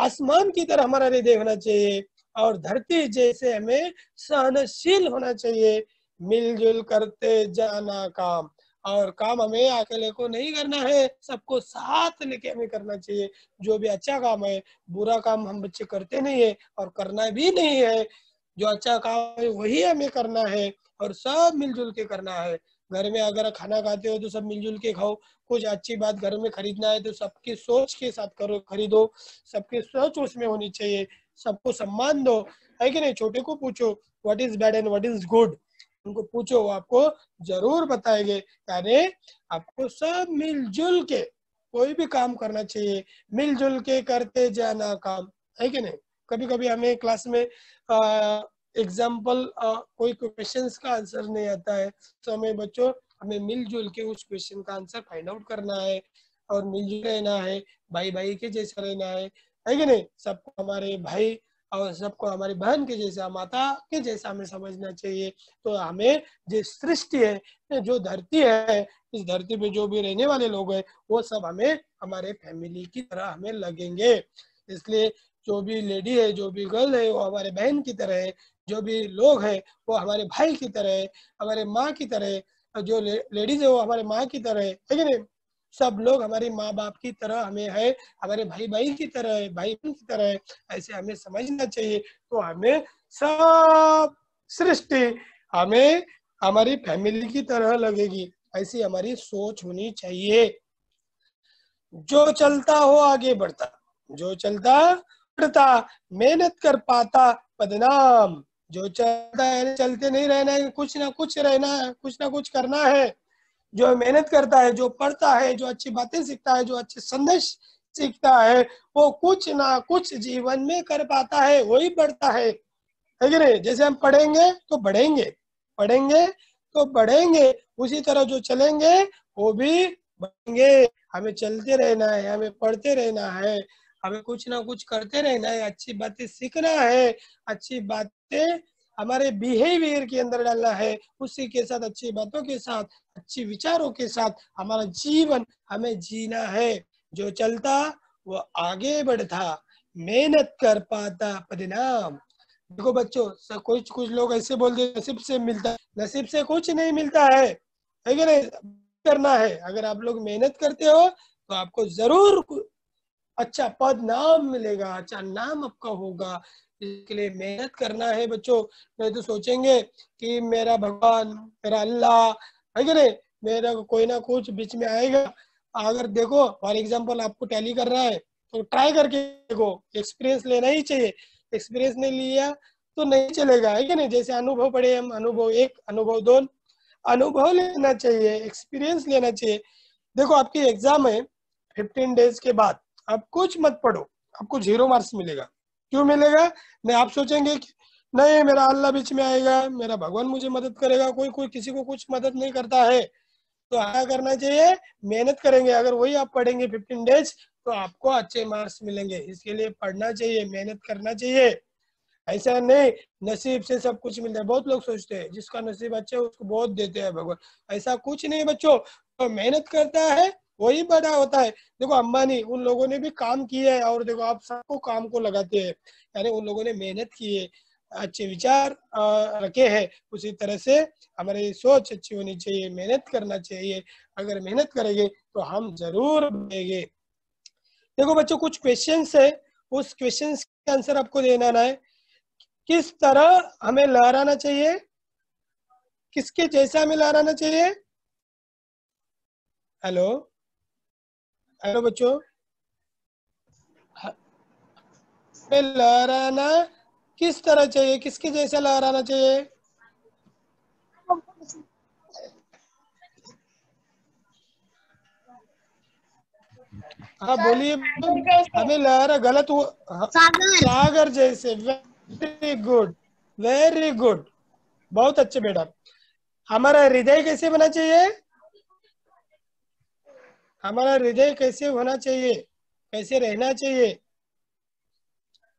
आसमान की तरह हमारा हृदय होना चाहिए, और धरती जैसे हमें सहनशील होना चाहिए। मिलजुल करते जाना काम। और काम हमें अकेले को नहीं करना है, सबको साथ लेके हमें करना चाहिए। जो भी अच्छा काम है, बुरा काम हम बच्चे करते नहीं है और करना भी नहीं है। जो अच्छा काम है वही हमें करना है और सब मिलजुल के करना है। घर में अगर खाना खाते हो तो सब मिलजुल के खाओ। कुछ अच्छी बात घर में खरीदना है तो सबकी सोच के साथ करो, खरीदो। सबकी सोच उसमें होनी चाहिए, सबको सम्मान दो, है कि नहीं। छोटे को पूछो what is bad and what is good, उनको पूछो, आपको जरूर बताएंगे। यानी आपको सब मिलजुल के कोई भी काम करना चाहिए, मिलजुल के करते जाना काम, है कि नहीं। कभी कभी हमें क्लास में एग्जाम्पल कोई क्वेश्चंस का आंसर नहीं आता है तो हमें बच्चों हमें मिलजुल के उस क्वेश्चन का आंसर फाइंड आउट करना है और मिलजुल रहना है, भाई भाई के जैसा रहना है कि नहीं। सबको हमारे भाई और सबको हमारी बहन के जैसा, माता के जैसा हमें समझना चाहिए। तो हमें जो सृष्टि है, जो धरती है, इस धरती पे जो भी रहने वाले लोग हैं वो सब हमें हमारे फैमिली की तरह हमें लगेंगे। इसलिए जो भी लेडी है, जो भी गर्ल है, वो हमारे बहन की तरह है। जो भी लोग है वो हमारे भाई की तरह है, हमारे माँ की तरह है। और जो लेडीज है वो हमारे माँ की तरह है, ठीक है। सब लोग हमारे माँ बाप की तरह हमें है, हमारे भाई भाई की तरह है, भाई बहन की तरह है। ऐसे हमें समझना चाहिए। तो हमें सब सृष्टि हमें हमारी फैमिली की तरह लगेगी, ऐसी हमारी सोच होनी चाहिए। जो चलता हो आगे बढ़ता, जो चलता बढ़ता, मेहनत कर पाता बदनाम। जो चलता है, चलते नहीं रहना है, कुछ ना कुछ रहना है, कुछ ना कुछ करना है। जो मेहनत करता है, जो पढ़ता है, जो अच्छी बातें सीखता है, जो अच्छे संदेश सीखता है, वो कुछ ना कुछ जीवन में कर पाता है, वही बढ़ता है, है कि नहीं। जैसे हम पढ़ेंगे तो बढ़ेंगे, पढ़ेंगे तो बढ़ेंगे, उसी तरह जो चलेंगे वो भी बढ़ेंगे। हमें चलते रहना है, हमें पढ़ते रहना है, हमें कुछ ना कुछ करते रहना है, अच्छी बातें सीखना है, अच्छी बातें हमारे बिहेवियर के अंदर डालना है। उसी के साथ अच्छी बातों के साथ, अच्छी विचारों के साथ हमारा जीवन हमें जीना है। जो चलता वो आगे बढ़ता, मेहनत कर पाता परिणाम। देखो बच्चों, कुछ कुछ लोग ऐसे बोलते हैं नसीब से मिलता, नसीब से कुछ नहीं मिलता है, ठीक है नहीं, करना है। अगर आप लोग मेहनत करते हो तो आपको जरूर अच्छा पद नाम मिलेगा, अच्छा नाम आपका होगा। इसके लिए मेहनत करना है बच्चों। नहीं तो सोचेंगे कि मेरा भगवान, मेरा अल्लाह, है कि नहीं, मेरा कोई ना कुछ बीच में आएगा। अगर देखो फॉर एग्जांपल आपको टैली करना है तो ट्राई करके देखो, एक्सपीरियंस लेना ही चाहिए। एक्सपीरियंस नहीं लिया तो नहीं चलेगा, है कि नहीं। जैसे अनुभव पढ़े हम, अनुभव एक, अनुभव दो, अनुभव लेना चाहिए, एक्सपीरियंस लेना चाहिए। देखो आपकी एग्जाम है 15 डेज के बाद, आप कुछ मत पढ़ो, आपको 0 मार्क्स मिलेगा। क्यों मिलेगा? नहीं, आप सोचेंगे कि नहीं मेरा अल्लाह बीच में आएगा, मेरा भगवान मुझे मदद करेगा। कोई कोई किसी को कुछ मदद नहीं करता है। तो क्या करना चाहिए, मेहनत करेंगे। अगर वही आप पढ़ेंगे 15 डेज तो आपको अच्छे मार्क्स मिलेंगे। इसके लिए पढ़ना चाहिए, मेहनत करना चाहिए। ऐसा नहीं नसीब से सब कुछ मिलता है। बहुत लोग सोचते हैं जिसका नसीब अच्छा है उसको बहुत देते हैं भगवान, ऐसा कुछ नहीं बच्चों। तो मेहनत करता है वही बड़ा होता है। देखो अंबानी, उन लोगों ने भी काम किया है। और देखो आप सबको काम को लगाते हैं, यानी उन लोगों ने मेहनत की है, अच्छे विचार रखे हैं। उसी तरह से हमारी सोच अच्छी होनी चाहिए, मेहनत करना चाहिए। अगर मेहनत करेंगे तो हम जरूर बढ़ेंगे। देखो बच्चों, कुछ क्वेश्चंस है, उस क्वेश्चंस का आंसर आपको देना है। किस तरह हमें लहराना चाहिए, किसके जैसा हमें लहराना चाहिए। हेलो हेलो बच्चों, हमें लहराना किस तरह चाहिए, किसके जैसा लहराना चाहिए। हाँ बोलिए, हमें लहरा गलत हुआ, सागर जैसे। वेरी गुड, वेरी गुड, बहुत अच्छे बेटा। हमारा हृदय कैसे बना चाहिए, हमारा हृदय कैसे होना चाहिए, कैसे रहना चाहिए,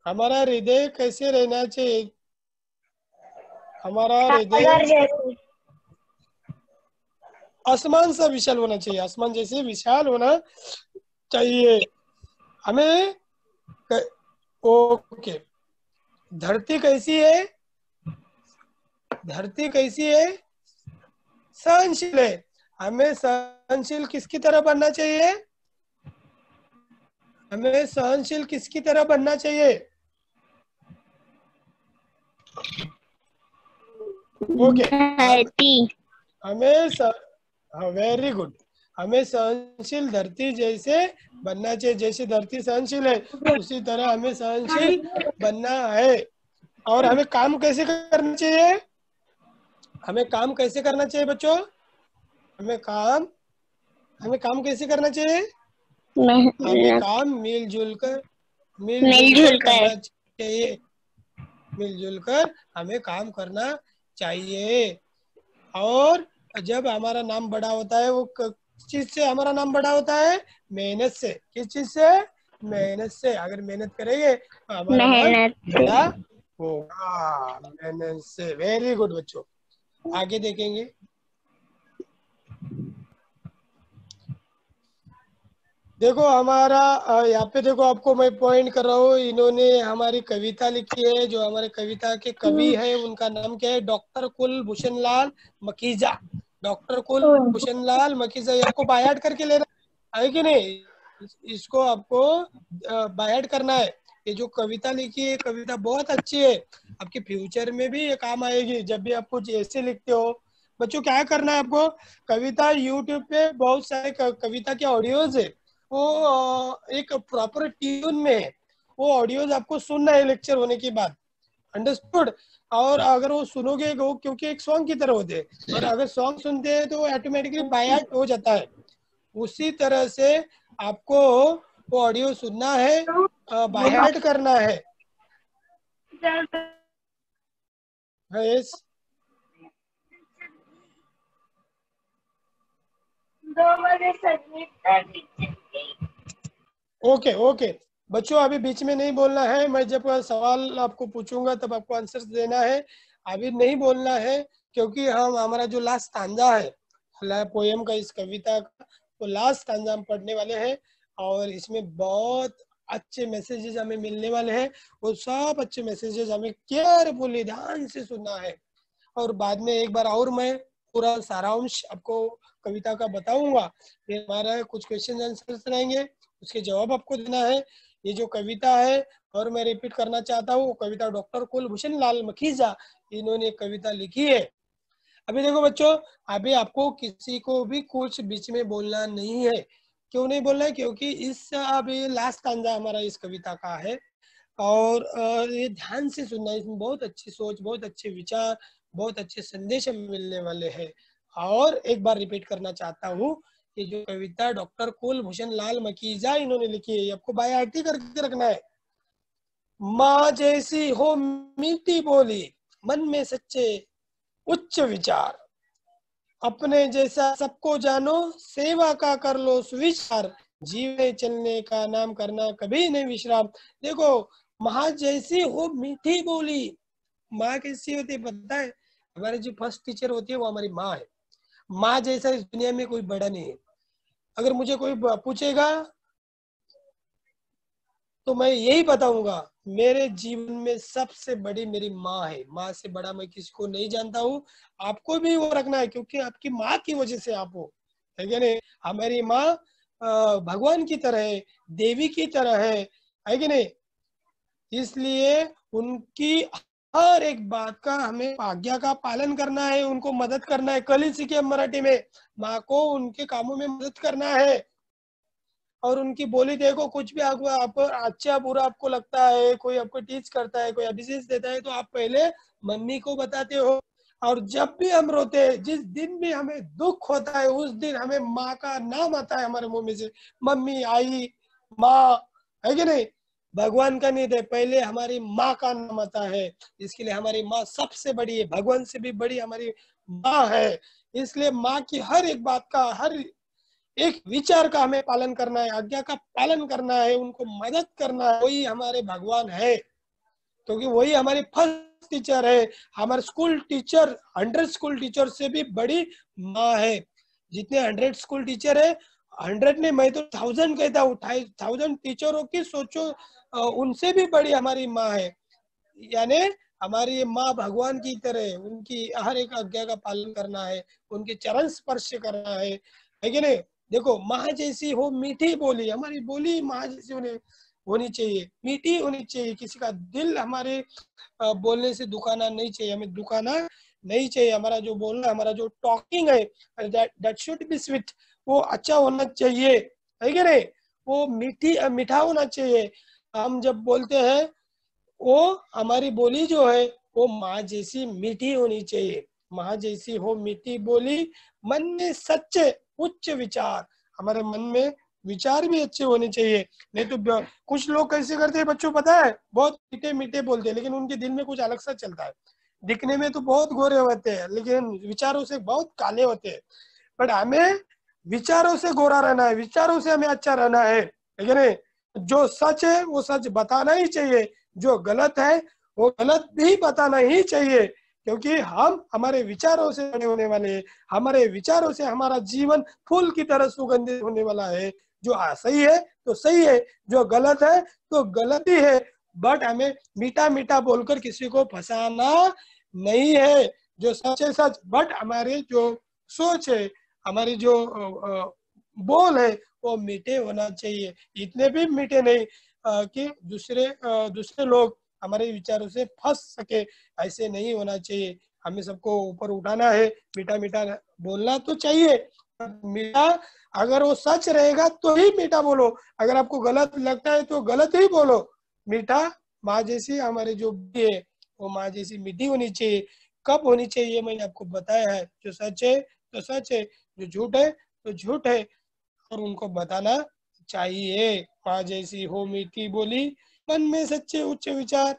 हमारा हृदय कैसे रहना चाहिए। हमारा हृदय आसमान सा विशाल होना चाहिए, आसमान जैसे विशाल होना चाहिए। हमें ओके, धरती कैसी है, धरती कैसी है, सहनशील है। हमें सहनशील किसकी तरह बनना चाहिए? हमें सहनशील किसकी तरह बनना चाहिए? ओके हमें वेरी गुड, हमें सहनशील धरती जैसे बनना चाहिए। जैसे धरती सहनशील है उसी तरह हमें सहनशील बनना है। और हमें काम कैसे करना चाहिए? हमें काम कैसे करना चाहिए बच्चों? हमें काम कैसे करना चाहिए? हमें काम मिलजुल कर चाहिए। मिलजुल कर हमें काम करना चाहिए। और जब हमारा नाम बड़ा होता है वो किस चीज से हमारा नाम बड़ा होता है? मेहनत से। किस चीज से? मेहनत से। अगर मेहनत करेंगे तो हमारा नाम बड़ा होगा। मेहनत से। वेरी गुड बच्चों, आगे देखेंगे। देखो हमारा यहाँ पे देखो आपको मैं पॉइंट कर रहा हूँ, इन्होंने हमारी कविता लिखी है। जो हमारे कविता के कवि है उनका नाम क्या है? डॉक्टर कुलभूषण लाल मकीजा। डॉक्टर कुलभूषण लाल मकीजा, आपको बाय हार्ट करके लेना है कि नहीं? इसको आपको बाय हार्ट करना है। ये जो कविता लिखी है कविता बहुत अच्छी है, आपके फ्यूचर में भी ये काम आएगी। जब भी आप कुछ ऐसे लिखते हो बच्चों क्या करना है आपको? कविता यूट्यूब पे बहुत सारे कविता के ऑडियोज है, वो एक प्रॉपर ट्यून में है, वो ऑडियोज आपको सुनना है लेक्चर होने के बाद। अंडरस्टूड? और अगर वो सुनोगे वो क्योंकि एक सॉन्ग की तरह होते हैं और अगर सॉन्ग सुनते हैं तो ऑटोमेटिकली बाय हार्ट हो जाता है। उसी तरह से आपको वो ऑडियो सुनना है, बाय हार्ट करना है। ओके ओके बच्चों, अभी बीच में नहीं बोलना है। मैं जब सवाल आपको पूछूंगा तब आपको आंसर देना है, अभी नहीं बोलना है। क्योंकि हम हमारा जो लास्ट तांजा है पोएम का, इस कविता का, वो लास्ट तांजा हम पढ़ने वाले हैं और इसमें बहुत अच्छे मैसेजेस हमें मिलने वाले हैं। वो सब अच्छे मैसेजेस हमें केयरफुली ध्यान से सुनना है। और बाद में एक बार और मैं पूरा सारांश आपको कविता का बताऊंगा, फिर हमारा कुछ क्वेश्चन आंसर्स रहेंगे, उसके जवाब आपको देना है। ये जो कविता है, और मैं रिपीट करना चाहता हूँ, कविता डॉक्टर कुलभूषण लाल मकीजा, इन्होंने कविता लिखी है। अभी देखो बच्चों, अभी आपको किसी को भी कुछ बीच में बोलना नहीं है। क्यों नहीं बोलना है? क्योंकि इस अभी लास्ट तांजा हमारा इस कविता का है और ये ध्यान से सुनना है। इसमें बहुत अच्छी सोच, बहुत अच्छे विचार, बहुत अच्छे संदेश मिलने वाले हैं। और एक बार रिपीट करना चाहता हूँ, ये जो कविता डॉक्टर कुलभूषण लाल मकीजा इन्होंने लिखी है, आपको बाय हार्ट करके रखना है। माँ जैसी हो मीठी बोली, मन में सच्चे उच्च विचार, अपने जैसा सबको जानो, सेवा का कर लो सुविचार, जीवे चलने का नाम करना कभी नहीं विश्राम। देखो माँ जैसी हो मीठी बोली, माँ कैसी होती है पता है? हमारे जो फर्स्ट टीचर होती है वो हमारी माँ है। माँ जैसा इस दुनिया में कोई बड़ा नहीं है। अगर मुझे कोई पूछेगा तो मैं यही बताऊंगा, मेरे जीवन में सबसे बड़ी मेरी माँ है। माँ से बड़ा मैं किसी को नहीं जानता हूँ। आपको भी वो रखना है क्योंकि आपकी माँ की वजह से आप हो, है कि नहीं? हमारी माँ भगवान की तरह है, देवी की तरह है कि नहीं? इसलिए उनकी हर एक बात का हमें आज्ञा का पालन करना है, उनको मदद करना है। कल ही सीखे मराठी में, माँ को उनके कामों में मदद करना है। और उनकी बोली देखो, कुछ भी आप अच्छा बुरा आपको लगता है, कोई आपको टीच करता है, कोई अभिशेष देता है, तो आप पहले मम्मी को बताते हो। और जब भी हम रोते हैं, जिस दिन भी हमें दुख होता है, उस दिन हमें माँ का नाम आता है हमारे मुंह में से, मम्मी, आई, माँ, है कि नहीं? भगवान का नहीं है, पहले हमारी माँ का नाम आता है। इसके लिए हमारी माँ सबसे बड़ी है, भगवान से भी बड़ी हमारी माँ है। इसलिए माँ की हर एक बात का, हर एक विचार का हमें पालन करना है, आज्ञा का पालन करना है, उनको मदद करना है। वही हमारे भगवान है, क्योंकि वही हमारे फर्स्ट टीचर है। हमारे स्कूल टीचर, 100 स्कूल टीचर से भी बड़ी माँ है। जितने 100 स्कूल टीचर है, 100 ने, मैं तो 1000 कहता हूँ, 1000 टीचरों की सोचो, उनसे भी बड़ी हमारी माँ है। यानी हमारी माँ भगवान की तरह है, उनकी हर एक आज्ञा का पालन करना है, उनके चरण स्पर्श करना है कि नहीं। देखो माँ जैसी हो मीठी बोली, हमारी बोली माँ जैसी होनी चाहिए, मीठी होनी चाहिए। किसी का दिल हमारे बोलने से दुखाना नहीं चाहिए, हमें दुखाना नहीं चाहिए। हमारा जो बोलना, हमारा जो टॉकिंग है, दैट शुड बी स्वीट, वो अच्छा होना चाहिए, है कि नहीं। वो मीठा होना चाहिए। हम जब बोलते हैं वो हमारी बोली जो है वो माँ जैसी मीठी होनी चाहिए। माँ जैसी हो मीठी बोली, मन में सच्चे उच्च विचार, हमारे मन में विचार भी अच्छे होने चाहिए। नहीं तो कुछ लोग कैसे करते हैं बच्चों, पता है, बहुत मीठे मीठे बोलते हैं लेकिन उनके दिल में कुछ अलग सा चलता है। दिखने में तो बहुत गोरे होते हैं लेकिन विचारों से बहुत काले होते हैं। बट हमें विचारों से गोरा रहना है, विचारों से हमें अच्छा रहना है, ठीक है ना। जो सच है वो सच बताना ही चाहिए, जो गलत है वो गलत भी बताना ही चाहिए, क्योंकि हम हमारे विचारों से बड़े होने वाले हैं। हमारे विचारों से हमारा जीवन फूल की तरह सुगंधित होने वाला है। जो सही है तो सही है, जो गलत है तो गलत ही है, बट हमें मीठा मीठा बोलकर किसी को फंसाना नहीं है। जो सच है सच, बट हमारी जो सोच है, हमारी जो बोल है वो मीठे होना चाहिए। इतने भी मीठे नहीं कि दूसरे लोग हमारे विचारों से फंस सके, ऐसे नहीं होना चाहिए। हमें सबको ऊपर उठाना है। मीठा मीठा बोलना तो चाहिए, मीठा अगर वो सच रहेगा तो ही मीठा बोलो, अगर आपको गलत लगता है तो गलत ही बोलो। मीठा माँ जैसी हमारी जो भी है वो माँ जैसी मीठी होनी चाहिए। कब होनी चाहिए मैंने आपको बताया है। जो सच है तो सच है, जो झूठ है तो झूठ है, और उनको बताना चाहिए। माँ जैसी हो मीठी बोली, मन में सच्चे उच्च विचार,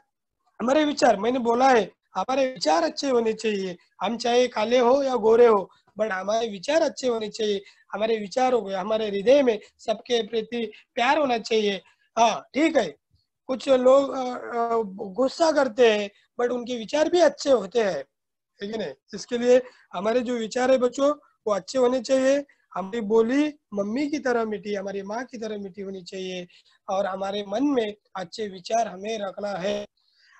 हमारे विचार, मैंने बोला है हमारे विचार अच्छे होने चाहिए। हम चाहे काले हो या गोरे हो, बट हमारे विचार अच्छे होने चाहिए। हमारे विचार हो गए, हमारे हृदय में सबके प्रति प्यार होना चाहिए। हाँ ठीक है, कुछ लोग गुस्सा करते हैं बट उनके विचार भी अच्छे होते हैं, ठीक है ना। इसके लिए हमारे जो विचार है बच्चों वो अच्छे होने चाहिए। हमारी बोली मम्मी की तरह मीठी, हमारी माँ की तरह मीठी होनी चाहिए, और हमारे मन में अच्छे विचार हमें रखना है।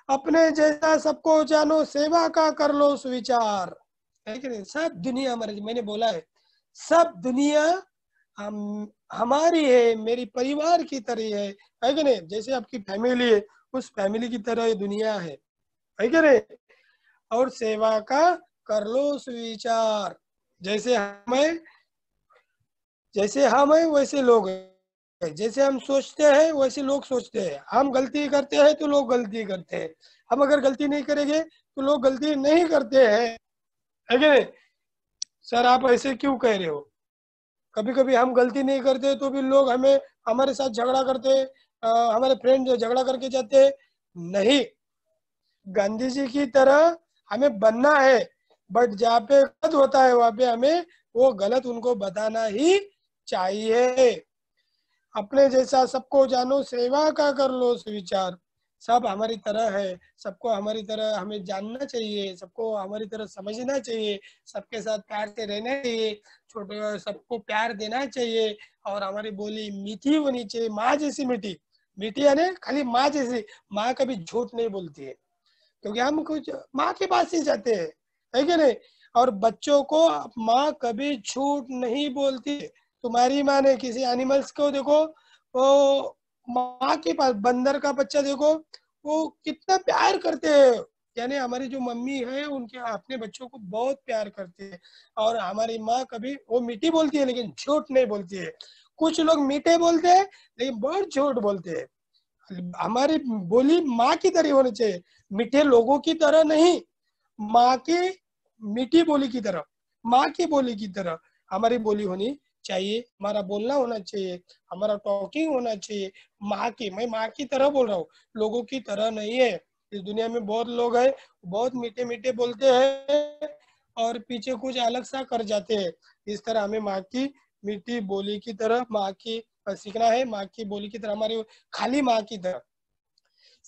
अपने जैसा सबको जानो, सेवा का कर लो सुविचार, ठीक है। सब दुनिया हमारी, मैंने बोला है सब दुनिया हमारी है, मेरी परिवार की तरह है, ठीक है ना। जैसे आपकी फैमिली है उस फैमिली की तरह ये दुनिया है, ठीक है ना। और सेवा का कर लो सुविचार, जैसे हम हैं वैसे लोग हैं, जैसे हम सोचते हैं वैसे लोग सोचते हैं। हम गलती करते हैं तो लोग गलती करते हैं, हम अगर गलती नहीं करेंगे तो लोग गलती नहीं करते हैं, ठीक है। सर आप ऐसे क्यों कह रहे हो? कभी कभी हम गलती नहीं करते तो भी लोग हमारे साथ झगड़ा करते, हमारे फ्रेंड झगड़ा करके जाते। नहीं, गांधी जी की तरह हमें बनना है, बट जहाँ पे गलत होता है वहां पे हमें वो गलत उनको बताना ही चाहिए। अपने जैसा सबको जानो, सेवा का कर लो सुविचार। सब हमारी तरह है, सबको हमारी तरह हमें जानना चाहिए, सबको हमारी तरह समझना चाहिए, सबके साथ प्यार से रहना चाहिए, छोटे सबको प्यार देना चाहिए, और हमारी बोली मीठी होनी चाहिए, माँ जैसी मीठी। मीठी यानी खाली माँ जैसी, माँ कभी झूठ नहीं बोलती है, क्योंकि हम कुछ माँ के पास ही जाते हैं, है कि नहीं। और बच्चों को माँ कभी झूठ नहीं बोलती। तुम्हारी माँ ने किसी एनिमल्स को देखो, वो माँ के पास, बंदर का बच्चा देखो वो कितना प्यार करते हैं, यानी हमारी जो मम्मी है उनके अपने बच्चों को बहुत प्यार करती है। और हमारी माँ कभी वो मीठी बोलती है लेकिन झूठ नहीं बोलती है। कुछ लोग मीठे बोलते हैं लेकिन बहुत झूठ बोलते हैं। हमारी बोली माँ की तरह होनी चाहिए, मीठे लोगों की तरह नहीं, माँ की मीठी बोली की तरह, माँ की बोली की तरह हमारी बोली होनी चाहिए। हमारा बोलना होना चाहिए, हमारा टॉकिंग होना चाहिए माँ की, मैं माँ की तरह बोल रहा हूँ, लोगों की तरह नहीं है। इस दुनिया में बहुत लोग हैं बहुत मीठे मीठे बोलते हैं और पीछे कुछ अलग सा कर जाते हैं। इस तरह हमें माँ की मीठी बोली की तरह माँ की सीखना है, माँ की बोली की तरह, हमारी खाली माँ की तरह।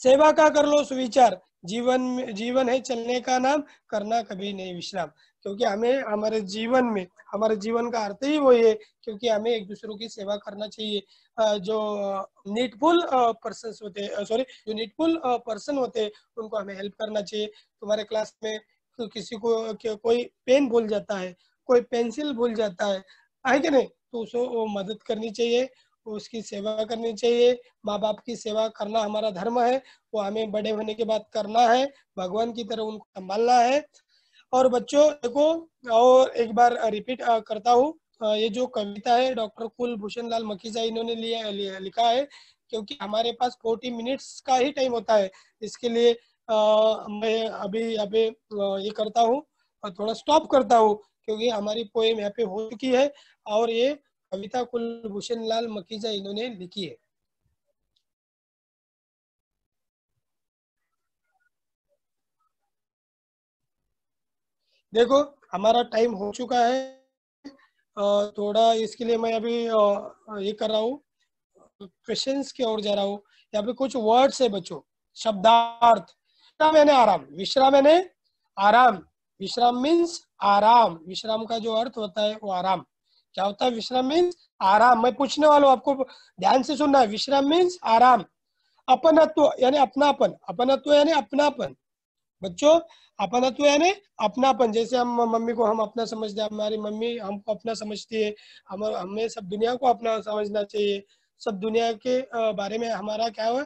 सेवा का कर लो सुविचार, जीवन है चलने का नाम, करना कभी नहीं विश्राम। क्योंकि हमें हमारे जीवन में, हमारे जीवन का अर्थ ही वो है क्योंकि हमें एक दूसरों की सेवा करना चाहिए। जो नीडफुल पर्सन होते, सॉरी जो नीडफुल पर्सन होते उनको हमें हेल्प करना चाहिए। तुम्हारे क्लास में किसी को कोई पेन भूल जाता है, कोई पेंसिल भूल जाता है कि नहीं, तो उसको मदद करनी चाहिए, उसकी सेवा करनी चाहिए। माँ बाप की सेवा करना हमारा धर्म है, वो हमें बड़े होने के बाद करना है, भगवान की तरह उनको संभालना है। और बच्चों देखो, और एक बार रिपीट करता हूँ, ये जो कविता है डॉक्टर कुलभूषण लाल मखीजा इन्होंने लिखा है, क्योंकि हमारे पास 40 मिनट्स का ही टाइम होता है। इसके लिए मैं अभी यहाँ पे ये करता हूँ, थोड़ा स्टॉप करता हूँ क्योंकि हमारी पोएम यहाँ पे हो चुकी है और ये कविता कुलभूषण लाल मखीजा इन्होंने लिखी है। देखो हमारा टाइम हो चुका है, थोड़ा इसके लिए मैं अभी ये कर रहा हूँ, क्वेश्चंस की ओर जा रहा हूँ। यहाँ पे कुछ वर्ड्स है बच्चों, शब्दार्थ। मैंने आराम, विश्राम, मैंने आराम, विश्राम मीन्स आराम, विश्राम का जो अर्थ होता है वो आराम, क्या होता है विश्राम मीन्स आराम। मैं पूछने वाला हूँ, आपको ध्यान से सुनना है, विश्राम मीन्स आराम। अपनत्व यानी अपनापन, अपनत्व यानी अपनापन। बच्चों अपनत्व यानी अपनापन, जैसे हम मम्मी को हम अपना समझते हैं, हमारी मम्मी हमको अपना समझती है, हमें सब दुनिया को अपना समझना चाहिए। सब दुनिया के बारे में हमारा क्या हो,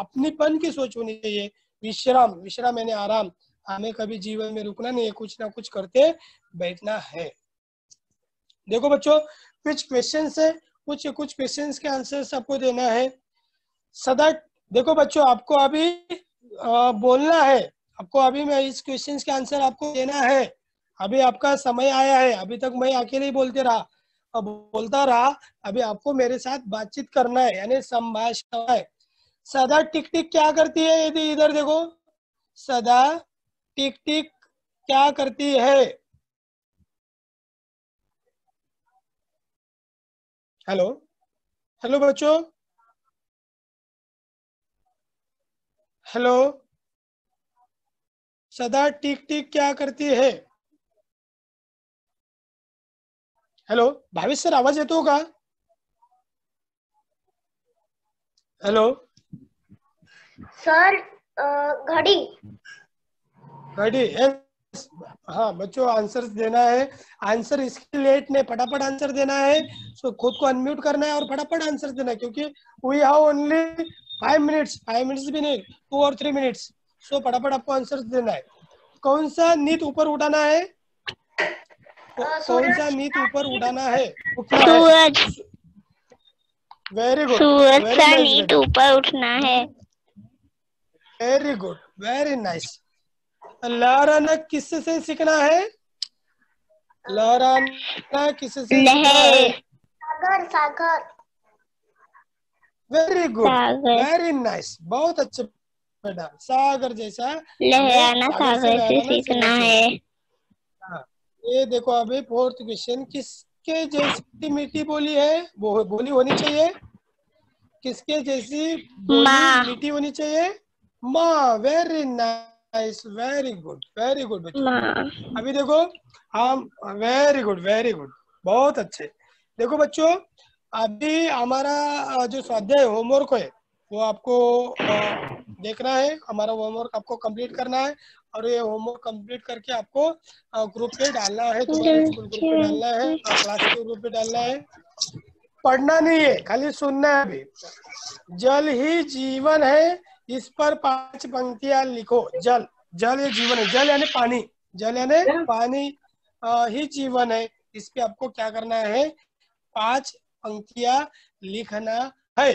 अपनीपन की सोच होनी चाहिए। विश्राम, विश्राम यानी आराम, हमें कभी जीवन में रुकना नहीं है, कुछ ना कुछ करते बैठना है। देखो बच्चों कुछ क्वेश्चन है, कुछ क्वेश्चन के आंसर आपको देना है। सदा देखो बच्चों, आपको अभी बोलना है, आपको अभी मैं इस क्वेश्चन के आंसर आपको देना है। अभी आपका समय आया है, अभी तक मैं अकेले ही बोलता रहा, अभी आपको मेरे साथ बातचीत करना है यानी संभाषण है। सदा टिक टिक क्या करती है, यदि इधर देखो, सदा टिक टिक क्या करती है? हेलो हेलो बच्चों, हेलो, सदा टिक टिक क्या करती है? हेलो भावेश सर, आवाज येतो का? हेलो सर, घड़ी, घड़ी। हाँ बच्चों आंसर देना है, आंसर इसके लेट ने फटाफट आंसर देना है। सो खुद को अनम्यूट करना है और फटाफट आंसर देना है, क्योंकि we have only 5 minutes, 5 minutes भी नहीं, 2 और 3 मिनट्स। सो फटाफट आपको आंसर देना है। कौन सा नीत ऊपर उठाना है, कौन सा नीत ऊपर उठाना है? वेरी गुड, सूरज का नीत ऊपर उठना है। Very good, very nice. लहराना किससे सीखना है? लहराना किससे सीखना है? सागर, सागर। वेरी गुड, वेरी नाइस, बहुत अच्छे बेटा, सागर जैसा लहराना सागर से सीखना है। ये देखो अभी 4th क्वेश्चन, किसके जैसी मीठी बोली है, बोली होनी चाहिए? किसके जैसी बोली मीठी होनी चाहिए? माँ। Very nice, very good, very good बच्चों। अभी देखो हम, वेरी गुड, वेरी गुड, बहुत अच्छे। देखो बच्चों अभी हमारा जो स्वाध्याय होमवर्क है वो आपको देखना है, हमारा होमवर्क आपको कंप्लीट करना है और ये होमवर्क कंप्लीट करके आपको ग्रुप पे डालना है, स्कूल ग्रुप पे डालना है, क्लास के ग्रुप पे डालना है। पढ़ना नहीं है, खाली सुनना है। अभी जल ही जीवन है, इस पर 5 पंक्तियां लिखो। जल, जल ये जीवन है, जल यानी पानी, जल यानी पानी ही जीवन है, इस पे आपको क्या करना है, 5 पंक्तियां लिखना है।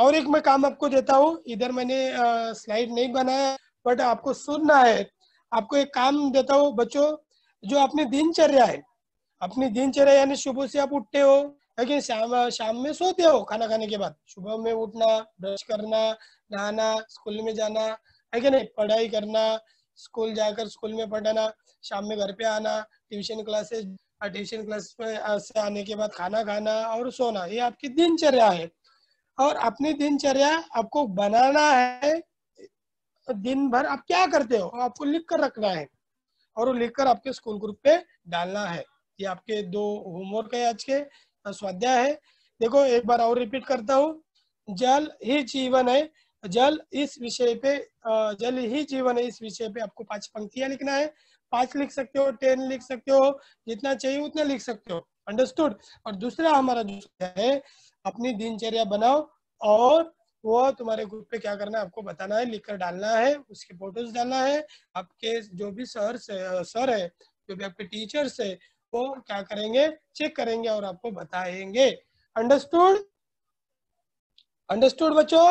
और एक मैं काम आपको देता हूँ, इधर मैंने स्लाइड नहीं बनाया बट आपको सुनना है। आपको एक काम देता हूँ बच्चों, जो अपनी दिनचर्या है, अपनी दिनचर्या यानी सुबह से आप उठते हो, लेकिन शाम में सोते हो, खाना खाने के बाद। सुबह में उठना, ब्रश करना, नहाना, स्कूल में जाना है कि नहीं, पढ़ाई करना, स्कूल जाकर स्कूल में पढ़ना, शाम में घर पे आना, ट्यूशन क्लासेस, ट्यूशन क्लास से आने के बाद खाना खाना और सोना, ये आपकी दिनचर्या है। और अपनी दिनचर्या आपको बनाना है, दिन भर आप क्या करते हो आपको लिख कर रखना है। और वो लिखकर आपके स्कूल ग्रुप पे डालना है। ये आपके दो होमवर्क है आज के स्वाध्याय है। देखो एक बार और रिपीट करता हूँ, जल ही जीवन है, जल इस विषय पे, जल ही जीवन है इस विषय पे आपको 5 पंक्तियां लिखना है। 5 लिख सकते हो, 10 लिख सकते हो, जितना चाहिए उतना लिख सकते हो। अंडरस्टूड। और दूसरा हमारा जो है अपनी दिनचर्या बनाओ और वो तुम्हारे ग्रुप पे क्या करना है आपको बताना है, लिखकर डालना है, उसके फोटोज डालना है। आपके जो भी सर है, जो भी आपके टीचर्स है, वो क्या करेंगे चेक करेंगे और आपको बताएंगे। अंडरस्टूड? अंडरस्टूड बच्चों?